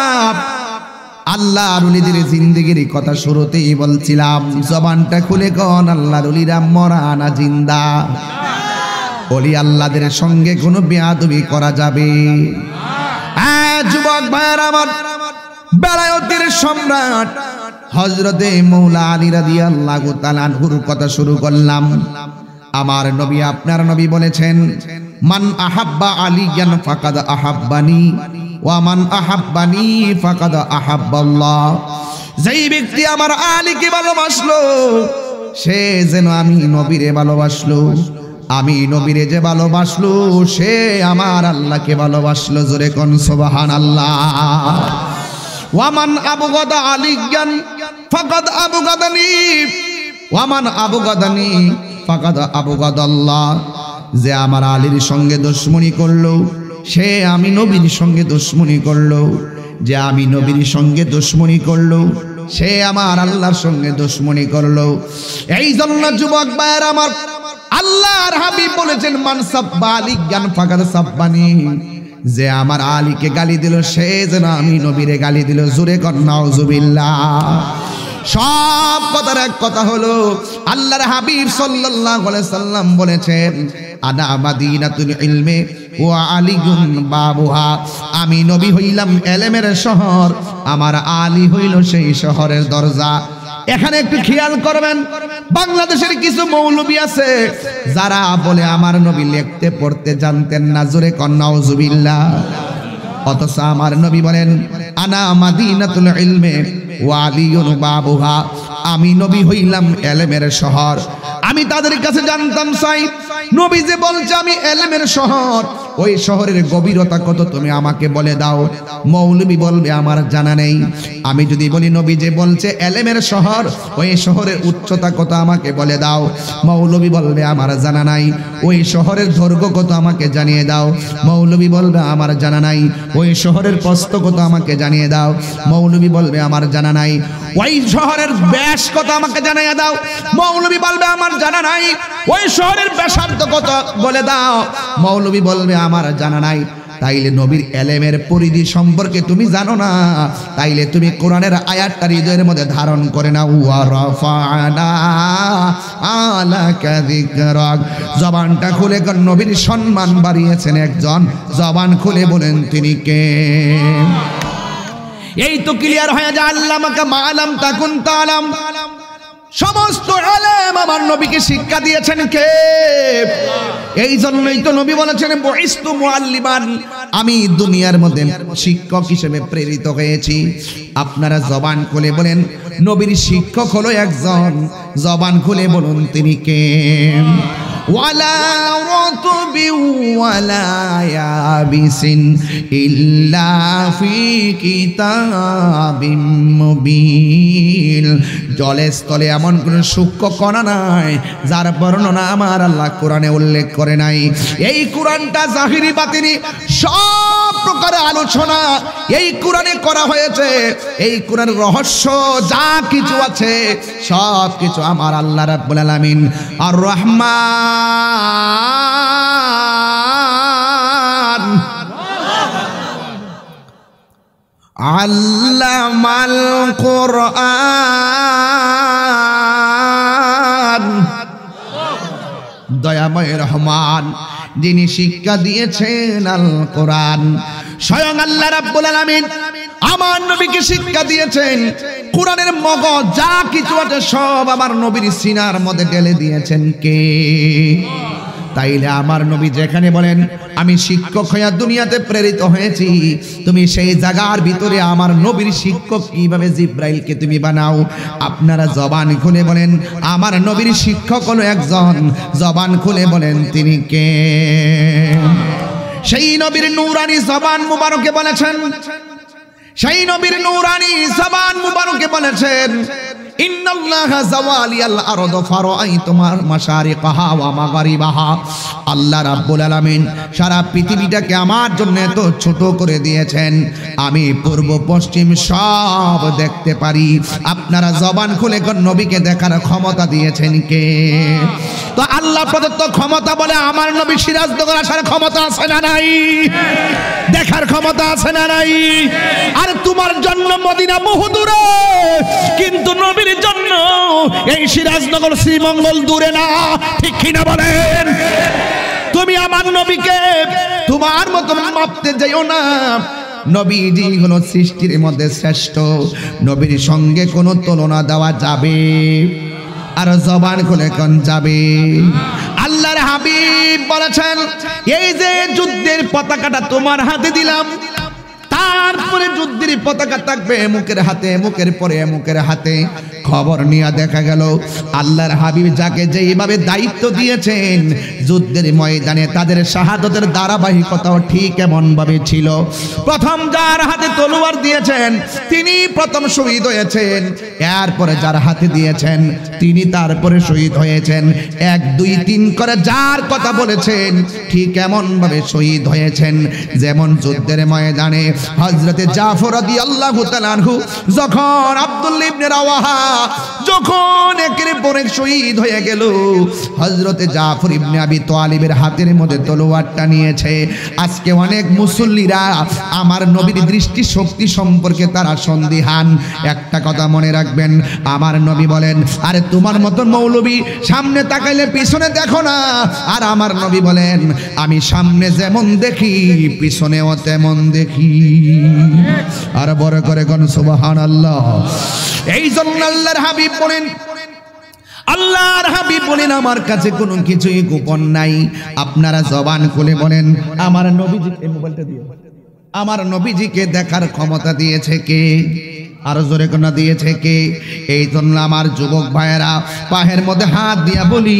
আল্লাহর ওলিদের জিন্দেগির কথা শুরুতেই বলছিলাম জবানটা খুলে কোন আল্লাহর ওলিরা মরা না জিন্দা ওলি আল্লাহদের সঙ্গে কোনো বেয়াদবি করা যাবে না যুবক ভাইয়েরা আমার বেলায়েতের সম্রাট হযরতে মওলা আলী রাদিয়াল্লাহু তাআলা আনহুর কথা শুরু করলাম আমার নবী আপনার নবী বলেছেন মান আহাব্বা আলিয়ান ফাকাদ আহাব্বানি ওয়া মান আহাব্বানি ফাকাদ আহাব্বাল্লাহ। যেই ব্যক্তি আমার আলীকে ভালোবাসলো সে যেন আমি নবীরে ভালোবাসলো, আমি নবীরে যে ভালোবাসলো সে আমার আল্লাহকে ভালোবাসলো। জোরে কোন সুবহানাল্লাহ। ওয়া মান আবগাদা আলিয়ান ফাকাদ আবগাদানি ওয়া মান আবগাদানি ফাকাদ আবগাদাল্লাহ। যে আমার আলীর সঙ্গে দুশ্মনী করলো সে আমি নবীর সঙ্গে দুশ্মনী করলো, যে আমি নবীর সঙ্গে দুশ্মনী করলো সে আমার আল্লাহর সঙ্গে দুশ্মনী করলো। এই জন্য যুবক ভাইয়ের আমার আল্লাহর হাবিব বলেছেন মান সাব্বা আলিয়ান ফাকাদ সাব্বানি, যে আমার আলীকে গালি দিল সে যেন আমি নবীরে গালি দিল। জোরে কর নাউজুবিল্লাহ। সব কথার এক কথা হলো আল্লাহর হাবিব সাল্লাল্লাহু আলাইহি সাল্লাম বলেছেন আনা মাদিনাতুল ইলমে ওয়া আলিগুন বাবুহা, আমি নবী হইলাম ইলমের শহর, আমার আলী হইল সেই শহরের দরজা। এখানে একটু খেয়াল করবেন, বাংলাদেশের কিছু মৌলবি আছে যারা বলে আমার নবী লিখতে পড়তে জানতেন না। জোরে কর নাউজুবিল্লাহ। অথচ আমার নবী বলেন আনা মাদিনাতুল ইলমে ওয়া আলিউন বাবুহা, আমি নবী হইলাম ইলমের শহর। আমি তাদের কাছে জানতাম চাই নবী যে বলছে আমি ইলমের শহর, ওই শহরের গভীরতা কত তুমি আমাকে বলে দাও। মৌলবি বলবে আমার জানা নেই। আমি যদি বলি নবী যে বলছে ইলমের শহর, ওই শহরের উচ্চতা কত আমাকে বলে দাও। মৌলবি বলবে আমার জানা নাই। ওই শহরের দৈর্ঘ্য কত আমাকে জানিয়ে দাও। মৌলবি বলবে আমার জানা নাই। ওই শহরের প্রস্থ কত আমাকে জানিয়ে দাও। মৌলবি বলবে আমার জানা নাই। ওই শহরের ব্যাস কত আমাকে জানিয়ে দাও। মৌলবি বলবে আমার জানা নাই। ওই শহরের ব্যাসার্ধ কত বলে দাও। মৌলবি বলবে আমার জানা নাই। তাইলে নবীর এলেমের পরিধি সম্পর্কে তুমি জানো না। তাইলে তুমি কোরআনের আয়াতটা হৃদয়ের মধ্যে ধারণ করে নাও। জবানটা খুলে কারণ নবীর সম্মান বাড়িয়েছেন একজন, জবান খুলে বলেন তিনি কে? এই তো ক্লিয়ার হয়ে যায় আল্লামাকা মা আলাম তাকুন তালাম। সমস্ত আলেম আমার নবীকে শিক্ষা দিয়েছেন কে? এই জন্যই তো নবী বলেছেন বুইস্তু মুআল্লিমান, আমি দুনিয়ার মধ্যে শিক্ষক হিসেবে প্রেরিত হয়েছি। আপনারা জবান খুলে বলেন নবীর শিক্ষক হলো একজন, জবান খুলে বলুন তিনি কে? ওয়ালা রাতবি ওয়ালা ইয়াবিসিন ইল্লা ফি কিতাবিম মুবিন, জলে স্থলে এমন কোনো সূক্ষ্ম কণা নাই যার বর্ণনা আমার আল্লাহ কোরআনে উল্লেখ করে নাই। এই কোরআনটা জাহিরি বাতিনি সব প্রকার আলোচনা এই কোরআনে করা হয়েছে। এই কোরআনের রহস্য যা কিছু আছে সব কিছু আমার আল্লাহ রাব্বুল আলামিন আর রহমান আল্লামাল কোরআন, দয়াময় রহমান যিনি শিক্ষা দিয়েছেন আল কোরআন। স্বয়ং আল্লাহ রাব্বুল আলামিন আমার নবীকে শিক্ষা দিয়েছেন। কোরআনের মগজ যা কিছু আছে সব আমার নবীর সিনার মধ্যে ঢেলে দিয়েছেন কে? তাইলে আমার নবী যেখানে বলেন আমি শিক্ষক হইয়া দুনিয়াতে প্রেরিত হয়েছি, তুমি সেই জায়গার ভিতরে আমার নবীর শিক্ষক কিভাবে জিব্রাইলকে তুমি বানাও। আপনারা জবান খুলে বলেন আমার নবীর শিক্ষক হলো একজন, জবান খুলে বলেন তিনি কে? সেই নবীর নূরানী জবান মুবারকে বলেছেন, সেই নবীর নূরানী জবান মুবারকে বলেছেন ইন্নাল্লাহা যাওয়ালিয়াল আরদ ফারাআইতুমা মাশারিকাহা ওয়া মাগরিবাহা, আল্লাহ রাব্বুল আলামিন সারা পৃথিবীটাকে আমার জন্য এত ছোট করে দিয়েছেন আমি পূর্ব পশ্চিম সব দেখতে পারি। আপনারা জবান খুলে কোন নবীকে দেখার ক্ষমতা দিয়েছেন কে? তো আল্লাহ প্রদত্ত ক্ষমতা বলে আমার নবী সিরাজনগর আসার ক্ষমতা আছে না নাই? দেখার ক্ষমতা আছে না নাই? আর তোমার জন্ম মদিনা বহুদূরে, কিন্তু নবীর জন্য এই সিরাজনগর শ্রীমঙ্গল দূরে না, ঠিক কিনা বলেন? তুমি আমার নবীকে তোমার মত মাপতে যাইও না। নবীজি হলো সৃষ্টির মধ্যে শ্রেষ্ঠ, নবীর সঙ্গে কোনো তুলনা দেওয়া যাবে? আর জবান খুলে কোন যাবে? হাবিব বলেছেন এই যে যুদ্ধের পতাকাটা তোমার হাতে দিলাম তারপরে যুদ্ধের পতাকা থাকবে মুকের হাতে মুকের পরে মুকের হাতে খবর নিয়ে দেখা গেল আল্লাহর হাবিব যাকে যেভাবে দায়িত্ব দিয়েছেন যুদ্ধের ময়দানে তাদের শাহাদতের ধারাবাহিকতাও ঠিক এমন ভাবে ছিল প্রথম যার হাতে তলোয়ার দিয়েছেন তিনি প্রথম শহীদ হয়েছেন এরপরে যার হাতে দিয়েছেন তিনি তারপরে শহীদ হয়েছেন এক দুই তিন করে যার কথা বলেছেন ঠিক এমন ভাবে শহীদ হয়েছেন যেমন যুদ্ধের ময়দানে হযরতে জাফর রাদিয়াল্লাহু তাআলা আনহু যখন আব্দুল ইবনে রাওয়াহা যখন একের পর এক শহীদ হয়ে গেল হযরতে জাফর ইবনে আবি তালিবের হাতের মধ্যে তলোয়ারটা নিয়েছে আজকে অনেক মুসল্লিরা আমার নবীর দৃষ্টি শক্তি সম্পর্কে তারা সন্দিহান একটা কথা মনে রাখবেন আমার নবী বলেন আরে তোমার মতন মৌলবী সামনে তাকাইলে পিছনে দেখো না আর আমার নবী বলেন আমি সামনে যেমন দেখি পিছনেও তেমন দেখি আর বড় করে কোন সুবহানাল্লাহ এই জন্য আল্লাহর হাবিব বলেন আল্লাহর হাবিব বলেন আমার কাছে কোনো কিছুই গোপন নাই আপনারা জবান খুলে বলেন আমার নবীজিকে মোবাইলটা দিও আমার নবীজিকে দেখার ক্ষমতা দিয়েছে কে আরো জোরে কন্যা দিয়েছে কে এই জন্য আমার যুবক ভাইয়েরা পায়ের মধ্যে হাত দিয়া বলি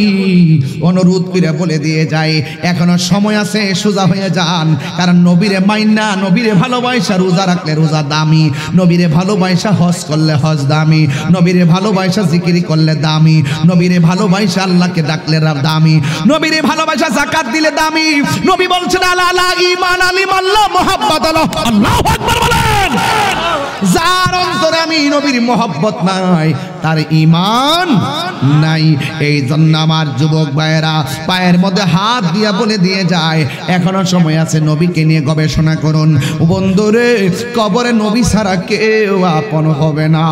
অনুরোধ করে বলে দিয়ে যায় এখনো সময় আছে সোজা হয়ে যান কারণ নবীরে মাইনা নবীরে ভালোবাসা রোজা রাখলে রোজা দামি নবীরে ভালোবাসা হজ করলে হজ দামি নবীরে ভালোবাসা জিকিরি করলে দামি নবীরে ভালোবাসা আল্লাহকে ডাকলে দামি নবীরে ভালোবাসা জাকাত দিলে দামি নবী বলছেন আলা ইমান আলিম আল্লাহ মোহাম্মদ আল্লাহু আকবার বলেন যার অন্তরে আমি নবীর মহব্বত নাই তার ইমান নাই এই জন্য আমার যুবক ভাইয়েরা পায়ের মধ্যে হাত দিয়া বলে দিয়ে যায় এখনো সময় আছে নবীকে নিয়ে গবেষণা করুন বন্ধুরে কবরে নবী ছাড়া কেউ আপন হবে না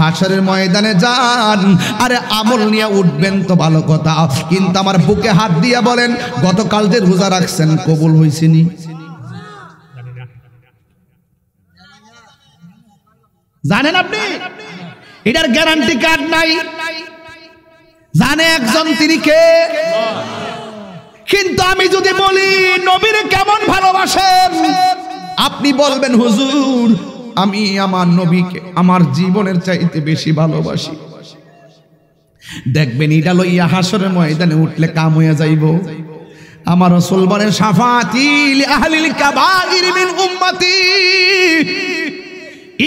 হাসরের ময়দানে যান আরে আমল নিয়ে উঠবেন তো ভালো কথা কিন্তু আমার বুকে হাত দিয়া বলেন গতকাল যে রোজা রাখছেন কবুল হয়েছেনি জানেন আপনি এটার গ্যারান্টি কার্ড নাই জানে একজন তিনি কে কিন্তু আমি যদি বলি নবীর কেমন ভালোবাসেন আপনি বলবেন হুজুর আমি আমার নবীকে আমার জীবনের চাইতে বেশি ভালোবাসি দেখবেন এটা লইয়া হাসরের ময়দানে উঠলে কাম হয়ে যাইব আমার রাসূল বলেন শাফাতিল আহলিল কাবাইর মিন উম্মতি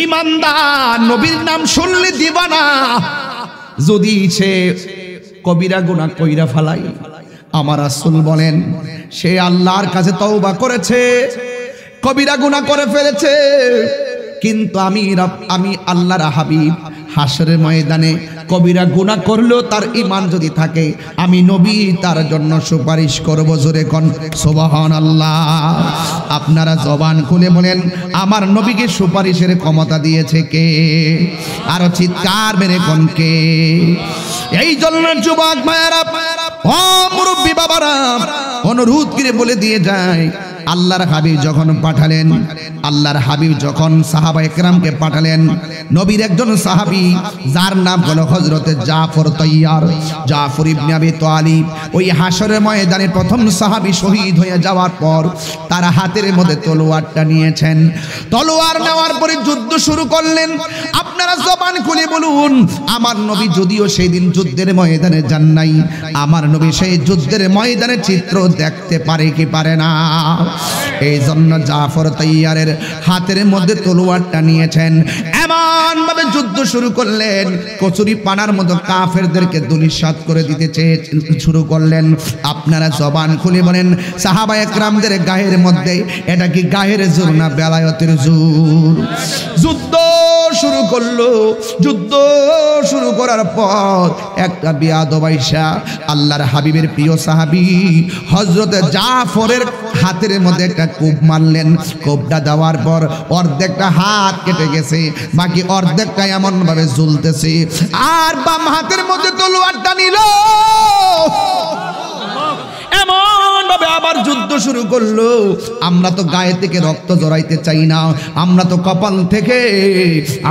ইমানদার নবীর নাম শুনলে দিবানা যদি সে কবিরা গুনাহ কইরা ফেলাই আমার রাসূল বলেন সে আল্লাহর কাছে তওবা করেছে কবিরা গুনাহ করে ফেলেছে কিন্তু আমি আমি আল্লাহর হাবিব হাসরের ময়দানে কবিরা গুনাহ করলেও তার ইমান যদি থাকে আমি নবী তার জন্য সুপারিশ করব জোরে কোন সুবহানাল্লাহ আপনারা জবান খুলে বলেন আমার নবীকে সুপারিশের ক্ষমতা দিয়েছে কে আর চিৎকার মেরে কোন কে এই জন্য যুবক ভাইরা ও মুরব্বি বাবারা অনুরোধ করে বলে দিয়ে যায় আল্লাহর হাবিব যখন পাঠালেন আল্লাহর হাবিব যখন সাহাবা একরামকে পাঠালেন নবীর একজন সাহাবী যার নাম হলো হযরতে জাফর তাইয়ার জাফর ইবনে আবি তালিব ওই হাসরের ময়দানে প্রথম সাহাবী শহীদ হয়ে যাওয়ার পর তার হাতের মধ্যে তলোয়ারটা নিয়েছেন তলোয়ার নেওয়ার পরে যুদ্ধ শুরু করলেন আপনারা জবান খুলে বলুন আমার নবী যদিও সেই দিন যুদ্ধের ময়দানে যান নাই আমার নবী সেই যুদ্ধের ময়দানে চিত্র দেখতে পারে কি পারে না এই জন্য জাফর তাইয়ারের হাতের মধ্যে তলোয়ারটা নিয়েছেন এমন ভাবে যুদ্ধ শুরু করলেন কচুরি পানার মতো কাফেরদেরকে দুলিশাত করে দিতে চেয়ে শুরু করলেন আপনারা জবান খুলে বলেন সাহাবা একরামদের গায়ের মধ্যে এটা কি গায়ের জোর না বেলায়তের জোর যুদ্ধ শুরু করলো যুদ্ধ শুরু করার পর একটা বিয়াদব আয়েশা আল্লাহর হাবিবের প্রিয় সাহাবী হযরত জাফরের হাতের মধ্যে একটা কোপ মারলেন কোপটা দেওয়ার পর অর্ধেকটা হাত কেটে গেছে বাকি অর্ধেকটা এমন ভাবে ঝুলতেছে আর বাম হাতের মধ্যে তলোয়ারটা নিল এমন ভাবে আবার যুদ্ধ শুরু করলো। আমরা তো গায়ে থেকে রক্ত জড়াইতে চাই না, আমরা তো কপাল থেকে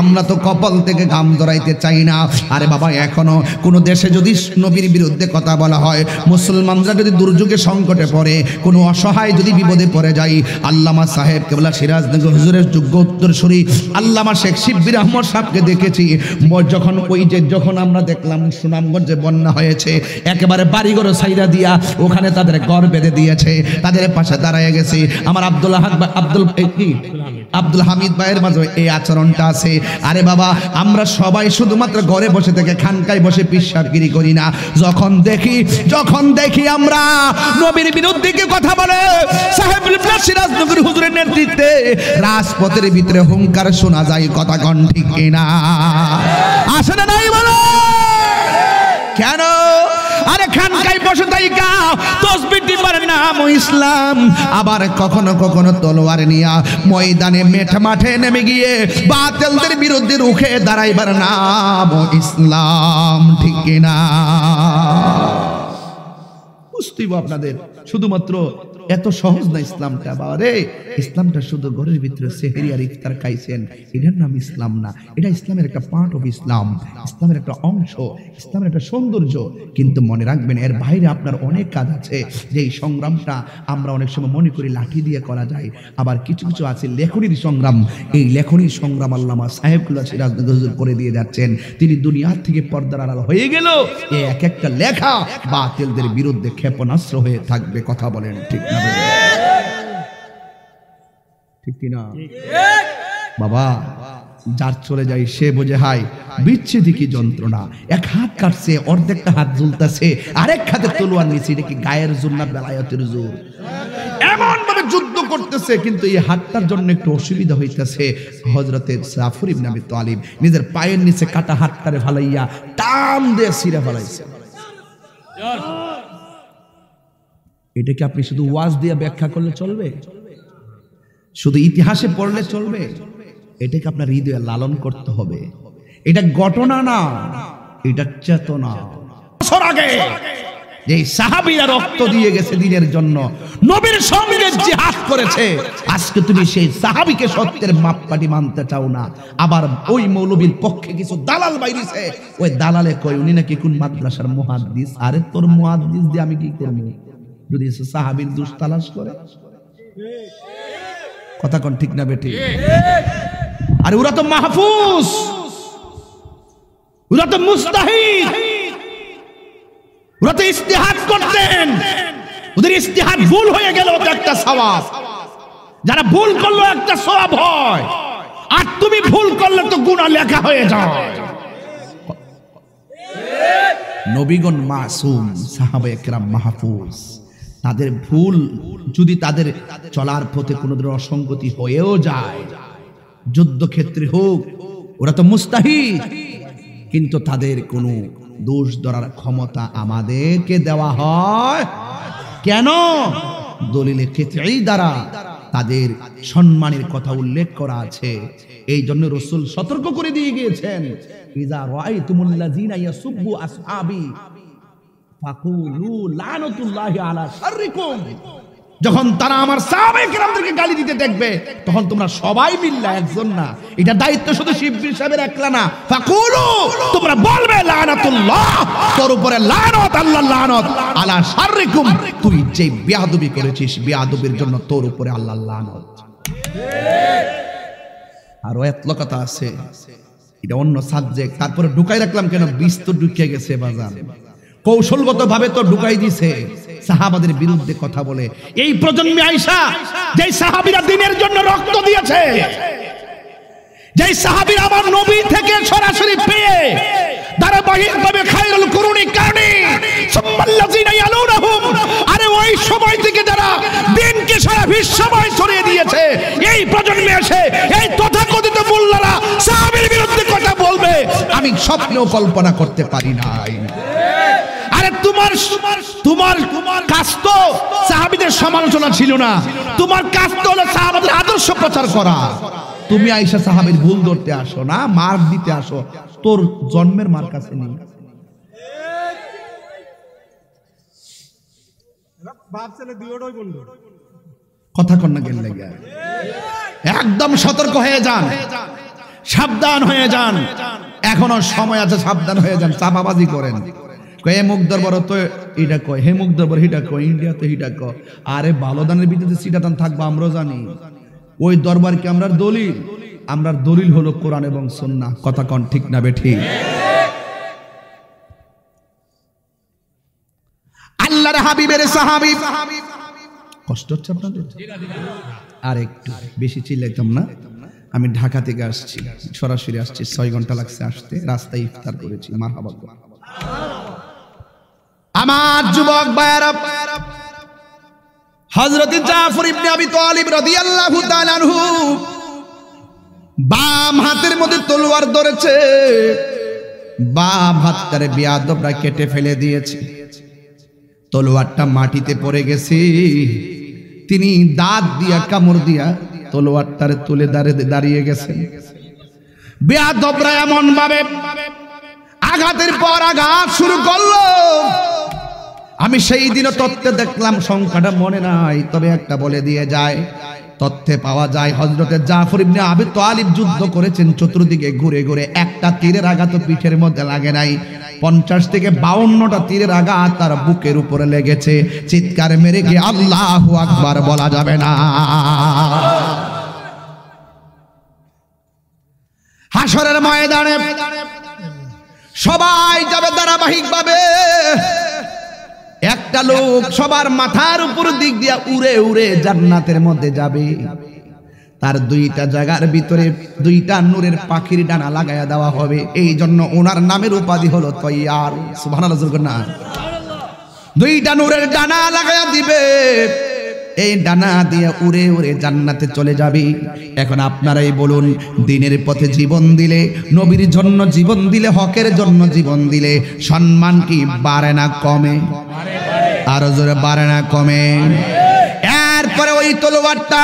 আমরা তো কপাল থেকে ঘাম জড়াইতে চাই না। আরে বাবা, এখনো কোনো দেশে যদি নবীর বিরুদ্ধে কথা বলা হয়, মুসলমানরা যদি দুর্যোগে সংকটে পড়ে, কোনো অসহায় যদি বিপদে পড়ে যায়, আল্লামা সাহেব কেবলা সিরাজনগর হুজুরের যোগ্য উত্তরসূরি আল্লামা শেখ শিববীর আহমদ সাহেবকে দেখেছি। যখন ওই যে যখন আমরা দেখলাম সুনামগঞ্জে বন্যা হয়েছে, একেবারে বাড়িঘর ছাইরা দিয়া ওখানে তাদের ঘর বেঁধে দিয়েছে, তাদের পাশে দাঁড়ায় গেছে। আমার আব্দুল আব্দুল আব্দুল হামিদ ভাইয়ের মাঝে এই আচরণটা আছে। আরে বাবা, আমরা সবাই শুধুমাত্র ঘরে বসে থেকে খানকায় বসে পেশাবগিরি করি না। যখন দেখি যখন দেখি আমরা নবীর বিরুদ্ধে কথা বলে সাহেবুল সিরাজনগর হুজুরের নেতৃত্বে রাজপথের ভিতরে হুঙ্কার শোনা যায়, কথা কন ঠিক কিনা? আসে না নাই বলো কেন? আরে খানকায় বসে তাইকা তাসবিহ টিপার নাম ইসলাম, আবার কখনো কখনো তলোয়ার নিয়া ময়দানে মেঠ মাঠে নেমে গিয়ে বাতিলদের বিরুদ্ধে রুখে দাঁড়াইবার নাম ইসলাম, ঠিক কিনা? বুঝতেইব আপনাদের শুধুমাত্র এত সহজ না ইসলামটা। বাবা রে, ইসলামটা শুধু ঘরের ভিতরে সেহরি আর ইফতার খাইছেন, এটার নাম ইসলাম না। এটা ইসলামের একটা পার্ট অফ ইসলাম, ইসলামের একটা অংশ, ইসলামের একটা সৌন্দর্য। কিন্তু মনে রাখবেন, এর বাইরে আপনার অনেক কাজ আছে। যেই সংগ্রামটা আমরা অনেক সময় মনে করি লাঠি দিয়ে করা যায়, আবার কিছু কিছু আছে লেখনির সংগ্রাম। এই লেখনির সংগ্রাম আল্লামা সাহেবুল্লাহ সিরাজনগর হুজুর করে দিয়ে যাচ্ছেন। তিনি দুনিয়ার থেকে পর্দার আড়াল হয়ে গেল। এই এক একটা লেখা বাতিলদের বিরুদ্ধে ক্ষেপণাস্ত্র হয়ে থাকবে। কথা বলেন ঠিক না? ঠিক কিনা বাবা? যার চলে যায় সে বোঝে হাই বিচ্ছেদে কি যন্ত্রণা। এক হাত কাটছে, অর্ধেকটা হাত ঝুলতেছে, আরেক হাতে তলোয়ার নিচে। এটা কি গায়ের জোর না বেলায়েতের জোর? এমন ভাবে যুদ্ধ করতেছে, কিন্তু এই হাতটার জন্য একটু অসুবিধা হইতেছে। হযরতে জাফর ইবনে আবি তালিব নিজের পায়ের নিচে কাটা হাতটারে ফালাইয়া টান দিয়ে ছিঁড়ে ফেলাইছে। এটা কি আপনি শুধু ওয়াজ দিয়ে ব্যাখ্যা করলে চলবে? শুধু ইতিহাসে পড়লে চলবে? এটাকে আপনার হৃদয়ে লালন করতে হবে। এটা ঘটনা না, এটা চেতনা। বছর আগে যে সাহাবীরা রক্ত দিয়ে গেছে দিনের জন্য, নবীর সঙ্গে জিহাদ করেছে, আজকে তুমি সেই সাহাবীকে সত্যের মাপকাঠি মানতে চাও না। আবার ওই মৌলবীর পক্ষে কিছু দালাল বাইরেছে। ওই দালালে কয় উনি নাকি কোন মাদ্রাসার মুহাদ্দিস। আরে তোর মুহাদ্দিস দিয়ে আমি কি করব? যদি সাহাবীর দোষ তালাশ করে, কথা কোন ঠিক না বেটি? আরে ওরা তো মাহফুজ, ওরা তো মুস্তাহিদ, ওরা তো ইস্তিহাদ করতেন। ওদের ইস্তিহাদ ভুল হয়ে গেল, ওটা একটা সওয়াব। যারা ভুল করলো একটা সওয়াব হয়, আর তুমি ভুল করলে তো গুনাহ লেখা হয়ে যায়। নবীগণ মাসুম, সাহাবায়ে কেরাম মাহফুজ। তাদের ভুল যদি তাদের চলার পথে কোনো ধরনের অসঙ্গতি হয়েও যায়, যুদ্ধক্ষেত্রে হোক, ওরা তো মুস্তাহিদ, কিন্তু তাদের কোনো দোষ ধরার ক্ষমতা আমাদেরকে দেওয়া হয় কেন? দলিলে কিতঈ দ্বারা তাদের সম্মানের কথা উল্লেখ করা আছে। এই জন্য রাসূল সতর্ক করে দিয়ে গিয়েছেন, ইযা রাআইতুমুল্লাযীনা ইয়াসুব্বু আসহাবী ফাকুলু লানাতুল্লাহি আলা শাররিকুম। যখন তারা আমার সাহাবায়ে কেরামদেরকে গালি দিতে দেখবে, তখন তোমরা সবাই মিল্লা, একজন না, এটা দায়িত্ব শুধু শিববীর সাহেবের একলা না। ফাকুলু, তোমরা বলবে লানাতুল্লাহ, তোর উপরে লানত, আল্লাহর লানত, আলা শাররিকুম, তুই যে বেয়াদবি করেছিস, বেয়াদবির জন্য তোর উপরে আল্লাহর লানত। আর এতলো কথা আছে, এটা অন্য সাবজেক্ট। তারপরে ঢুকাই রাখলাম কেন? বিষ তো ঢুকিয়ে গেছে বাজার, কৌশলগত ভাবে তো ঢুকাই দিছে। সাহাবাদের বিরুদ্ধে কথা বলে এই প্রজন্মে আইসা, যে সাহাবীরা দ্বীনের জন্য রক্ত দিয়েছে, যে সাহাবীরা আমার নবী থেকে সরাসরি পেয়ে ধারাবাহিকভাবে খায়রুল কুরুনি কারণী সুম্মাল্লাযিনা ইয়ালুনহুম, আরে ওই সময় থেকে যারা দ্বীনকে সারা বিশ্বময় ছড়িয়ে দিয়েছে, এই প্রজন্মে এসে এই তথাকথিত মোল্লারা সাহাবীর বিরুদ্ধে কথা বলবে, আমি স্বপ্নেও কল্পনা করতে পারি নাই। তোমার তোমার কাজ তো সাহাবীদের সমালোচনা ছিল না, তোমার কাজ তো হলো সাহাবাদের আদর্শ প্রচার করা। তুমি আয়েশা সাহাবীর ভুল ধরতে আসো না, মার দিতে আসো। তোর জন্মের মার কাছে নেই, बाप ছেলে দুইটাই বন্ধু কথা কন্না গেল লাগা একদম সতর্ক হয়ে যান সাবধান হয়ে যান এখনো সময় আছে সাবধান হয়ে যান চাপাবাজি করেন কয় মুখ দরবার তো এটা কয় হে মুখ দরবার এটা কয় ইন্ডিয়াতে এটা কয় আরে বালদানের ভিতরে সিটাদান থাকবা আমরা জানি ওই দরবার কি আমরার দলিল আমরার দলিল হলো কোরআন এবং সুন্নাহ কথা কোন ঠিক না বে ঠিক আল্লাহর হাবিবের সাহাবী কষ্ট হচ্ছে আপনাদের আর একটু বেশি চিল্লাইতাম না আমি ঢাকা থেকে আসছি সরাসরি আসছি ছয় ঘন্টা লাগছে আসতে রাস্তায় ইফতার করেছি মারহাবা আমার যুবক ভাইরা হযরত জাফর ইবনে আবি তালিব রাদিয়াল্লাহু তাআলা আনহু বাম হাতের মধ্যে তলোয়ার ধরেছে বাম হাতটারে বিয়াদবরা কেটে ফেলে দিয়েছে তলোয়ারটা মাটিতে পড়ে গেছে তিনি দাঁত দিয়া কামড় দিয়া তলোয়ারটারে তুলে দাঁড়িয়ে গেছেন বিয়াদবরা এমন ভাবে আঘাতের পর আঘাত শুরু করলো আমি সেই দিনও তত্ত্বে দেখলাম সংখ্যাটা মনে নাই তবে একটা বলে দিয়ে যায় তত্ত্বে পাওয়া যায় হযরতে জাফর ইবনে আবি তালিব যুদ্ধ করেছেন চতুর্দিকে ঘুরে ঘুরে একটা তীরের আঘাত পিঠের মধ্যে লাগে নাই পঞ্চাশ থেকে বাউন্নটা তীরের আঘাত তার বুকের উপরে লেগেছে চিৎকার মেরে গিয়ে আল্লাহু আকবার বলা যাবে না হাসরের ময়দানে সবাই যাবে ধারাবাহিকভাবে একটা লোক সবার মাথার উপর দিক দিয়া উড়ে উড়ে জান্নাতের মধ্যে যাবে তার দুইটা জায়গার ভিতরে দুইটা নূরের পাখির ডানা লাগায়া দেওয়া হবে এই জন্য ওনার নামের উপাধি হলো তৈয়ার সুবহানাল্লাহ না দুইটা নূরের ডানা লাগায়া দিবে এই ডানা দিয়ে উড়ে উড়ে জান্নাতে চলে যাবে এখন আপনারাই বলুন দিনের পথে জীবন দিলে নবীর জন্য জীবন দিলে হকের জন্য জীবন দিলে সম্মান কি বাড়ে না কমে আর জোরে বাড়ে না কমে এরপরে ওই তলোয়ারটা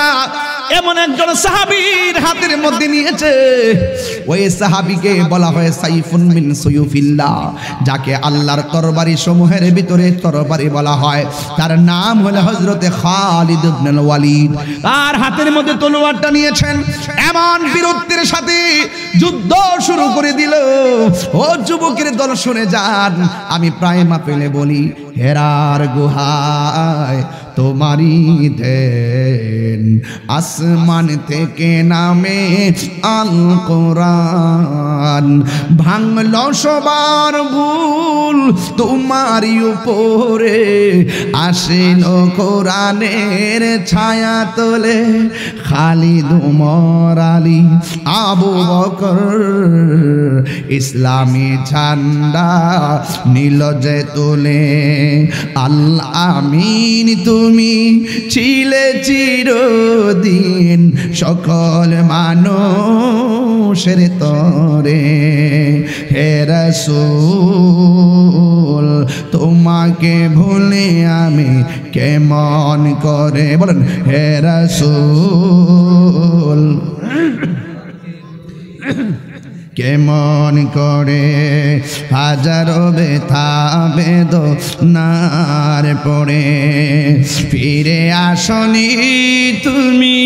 এমন একজন সাহাবীর হাতের মধ্যে নিয়েছে ওই সাহাবীকে বলা হয় সাইফুন মিন সুয়ুফিল্লাহ যাকে আল্লাহর তরবারি সমূহের ভিতরে তরবারি বলা হয় তার নাম হলো হযরতে খালিদ ইবনে ওয়ালিদ আর হাতের মধ্যে তলোয়ারটা নিয়েছেন এমন বীরত্বের সাথে যুদ্ধ শুরু করে দিল ও যুবকের দল শুনে যান আমি প্রায় মাপেলে বলি হেরার গুহায় তোমারি দেন আসমান থেকে নামে আল কোরআন ভাঙলো সবার ভুল তোমারি উপরে আসেন কোরআনের ছায়া তোলে খালিদ ওমর আলী আবু বকর ইসলামী ঝান্ডা নীল যে তোলে আল আমিন তুমি ছিলে চিরদিন সকল মানুষের তরে হে রাসূল তোমাকে ভুলে আমি কেমন করে বলেন হে রাসূল কেমন করে হাজারো ব্যথা বেদনার পরে ফিরে আসনি তুমি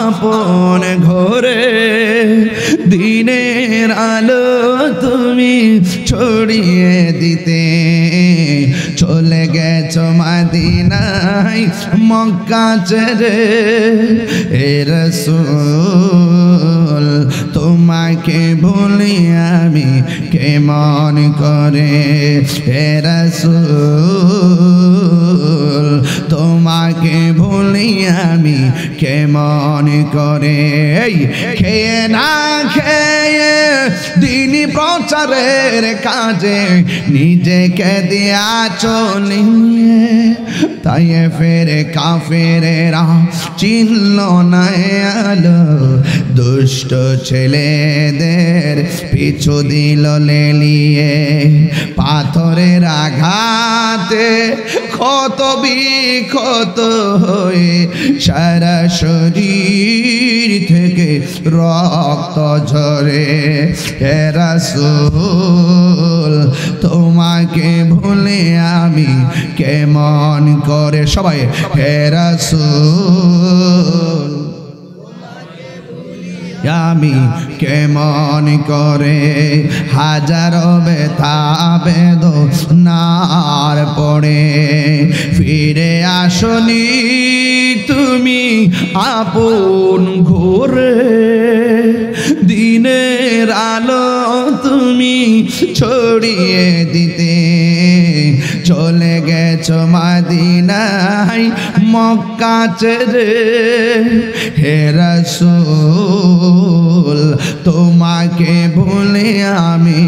আপন ঘরে দিনের আলো তুমি ছড়িয়ে দিতে চলে গেছো মদিনায় মক্কা ছেড়ে হে রাসূল তোমাকে ভুলি আমি কেমন করে হে রাসূল তোমাকে ভুলি আমি কেমন করে খেয়ে না খেয়ে দিন প্রচারের কাজে নিজেকে দিয়া চলিয়ে তাই ফেরে কাফেরেরা চিনল না আলো दुष्ट छेलेदेर पीछु दिल लेलिए पाथरेर आघाते क्षत बिक्षत हये सारा शरीर थेके रक्त झरे हे रसूल तोमाके भुले आमी केमन करे सबाई हे रसूल आमी केमन करे हजारो बेथा बेदनार पड़े फिरे आसोनी तुमी आपन घरे दिनेर आलो तुमी छड़िए दीते चले गेछो मदीनाय मक्का छेड़े हे रसूल तोमाके भुले आमी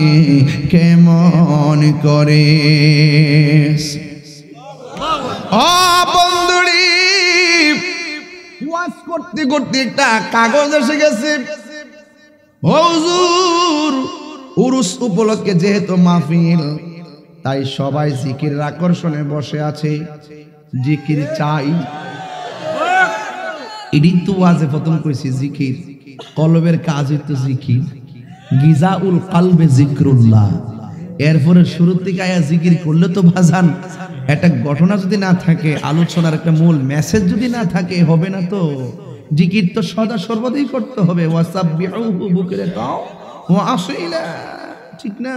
केमन करे ओ बंधुड़ी वास करते करते एकटा कागज एसे गेछे हुजूर उरुस उपलक्षे जेहेतु महफिल ताई सबाई जिकिर आकर्षणे बसे आछे जिकिर चाई इदितु आजे प्रथम कइछि जिकिर कलबेर काजई तो जिकिर गिजाउल कलबे जिक्रुल्लाह एरपरे शुरू থেকে আয়া জিকির করলে তো বাজান একটা ঘটনা যদি না থাকে আলোচনার একটা মূল মেসেজ যদি না থাকে হবে না তো জিকির তো সদা সর্বদাই করতে হবে ওয়াসাব্বিহুহু বুকরাতা ওয়া আসিলা ঠিক না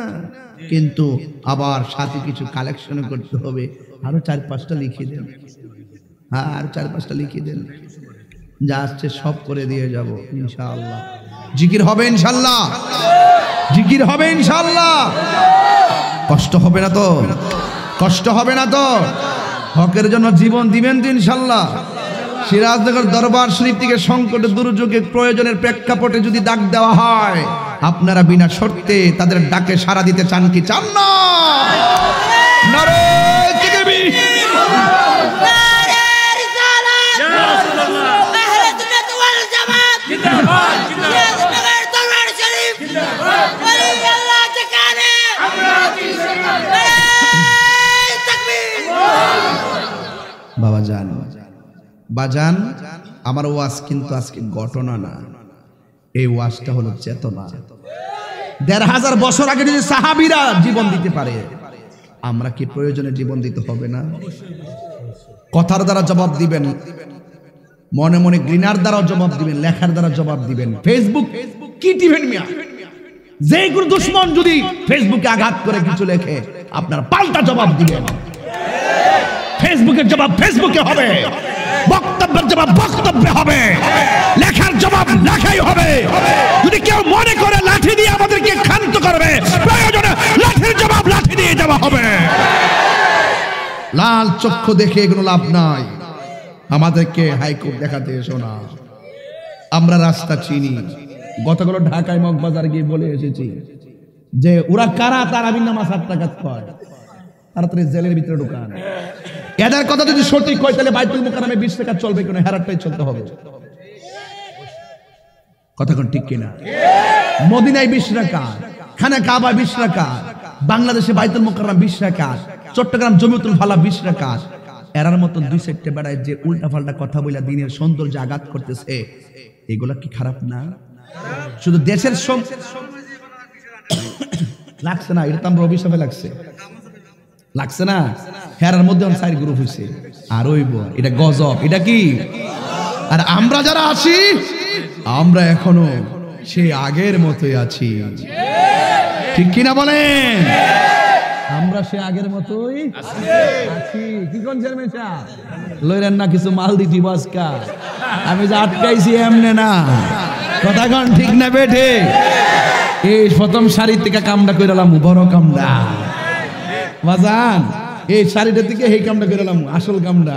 किन्तु आबार साथे किछु कलेक्शन करते होबे आरो चार पाँचटा लिखे देन हाँ आरो चार पाँचटा लिखे देन जा आसछे सब करे दिए जाबो इंशाल्लाह जिकिर होबे इंशाल्लाह जिकिर होबे इंशाल्लाह कष्ट होबे ना तो कष्ट होबे ना तो हकेर जोन्नो जीवन दिबेन तो इंशाल्लाह सिराजनगर दरबार शरीफ थेके संकट दुर्योगे प्रयोजनेर प्रेक्षापटे जोदि डाक देওয়া হয় আপনারা বিনা শর্তে তাদের ডাকে সাড়া দিতে চান কি চান না নারে তাকবীর নারে রিসালাত ইয়া রাসূলুল্লাহ আহলে সুন্নাত ওয়াল জামাত জিন্দাবাদ জিন্দাবাদ দরবার শরীফ জিন্দাবাদ ওলি আল্লাহ ঠিকানা আমরা কি সরকার নারে তাকবীর বাবা জান বাজান আমার ওয়াজ কিন্তু আজকে ঘটনা না এই ওয়াজটা হলো চেতনা দেড় হাজার বছর আগে যে সাহাবীরা জীবন দিতে পারে আমরা কি প্রয়োজনে জীবন দিতে হবে না কথার দ্বারা জবাব দিবেন মনে মনে গ্রিনার দ্বারা জবাব দিবেন লেখার দ্বারা জবাব দিবেন ফেসবুক কি দিবেন মিয়া যে কোনো दुश्मन যদি ফেসবুকে আঘাত করে কিছু লেখে আপনার পাল্টা জবাব দিবেন ফেসবুকের জবাব ফেসবুকে হবে বক্তব্যের জবাব বক্তব্যে হবে লেখার জবাব লেখাই হবে যদি কেউ মনে করে লাঠি দিয়ে আমাদেরকে ক্ষান্ত করবে প্রয়োজনে লাঠির জবাব লাঠি দিয়ে দেওয়া হবে লাল চক্ষু দেখে কোনো লাভ নাই আমাদেরকে হাইকোর্ট দেখাতে এসো না আমরা রাস্তা চিনি গতকাল ঢাকায় মগবাজার গিয়ে বলে এসেছি যে ওরা কারা তারাবির নামাজ সাত রাকাত পড়ে আর তারে জেলের ভিতরে ঢোকান এদের কথা যদি সঠিক হয় তাহলে বাইতুল মুকাররমে বিশ টাকা চলবে কেন হেরাতটাই চলতে হবে কথা কোন ঠিক কিনা ঠিক মদিনায় বিশ টাকা খানা কাবা বিশ টাকা বাংলাদেশে বাইতুল মুকাররম বিশ টাকা চট্টগ্রাম জমিয়তুল ফালা বিশ টাকা এরার মত দুই সেটে বেড়ায় যে উল্টাপাল্টা কথা বইলা দিনের সৌন্দর্য আঘাত করতেছে এগুলা কি খারাপ না শুধু দেশের লাগছে না এটা তো আমরা অভিশাপে লাগছে লাগছে না হেরার মধ্যে অন সাইড গ্রুপ হইছে আর ওই বল এটা গজব এটা কি আর আমরা যারা আছি আমরা এখনো সেই আগের মতই আছি ঠিক কি না বলেন আমরা সেই আগের মতই আছি আছি কি কোন জেরমেশা লইরান না কিছু মাল দিতি বাসকা আমি যে আটকাইছি এমনে না কথা কোন ঠিক না বেঠে এই প্রথম সারি থেকে কামটা কইরালাম বড় কামটা বাজান এই শাড়িটা থেকে এই কামটা কইরালাম আসল কামটা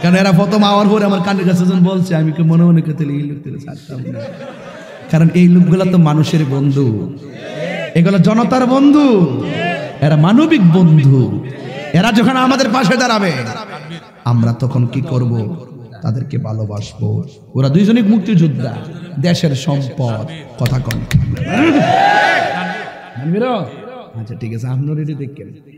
কারণ এরা প্রথম আওয়ার পরে আমার কানের কাছে যখন বলছে আমি কি মনে মনে কইতে এই লোক তেলে ছাড়তাম না কারণ এই লোকগুলা তো মানুষের বন্ধু ঠিক এগুলা জনতার বন্ধু এরা মানবিক বন্ধু এরা যখন আমাদের পাশে দাঁড়াবে আমরা তখন কি করব তাদেরকে ভালোবাসবো। ওরা দুইজনই মুক্তিযোদ্ধা, দেশের সম্পদ। কথা কন। আচ্ছা ঠিক আছে, আপনারা দেখেন।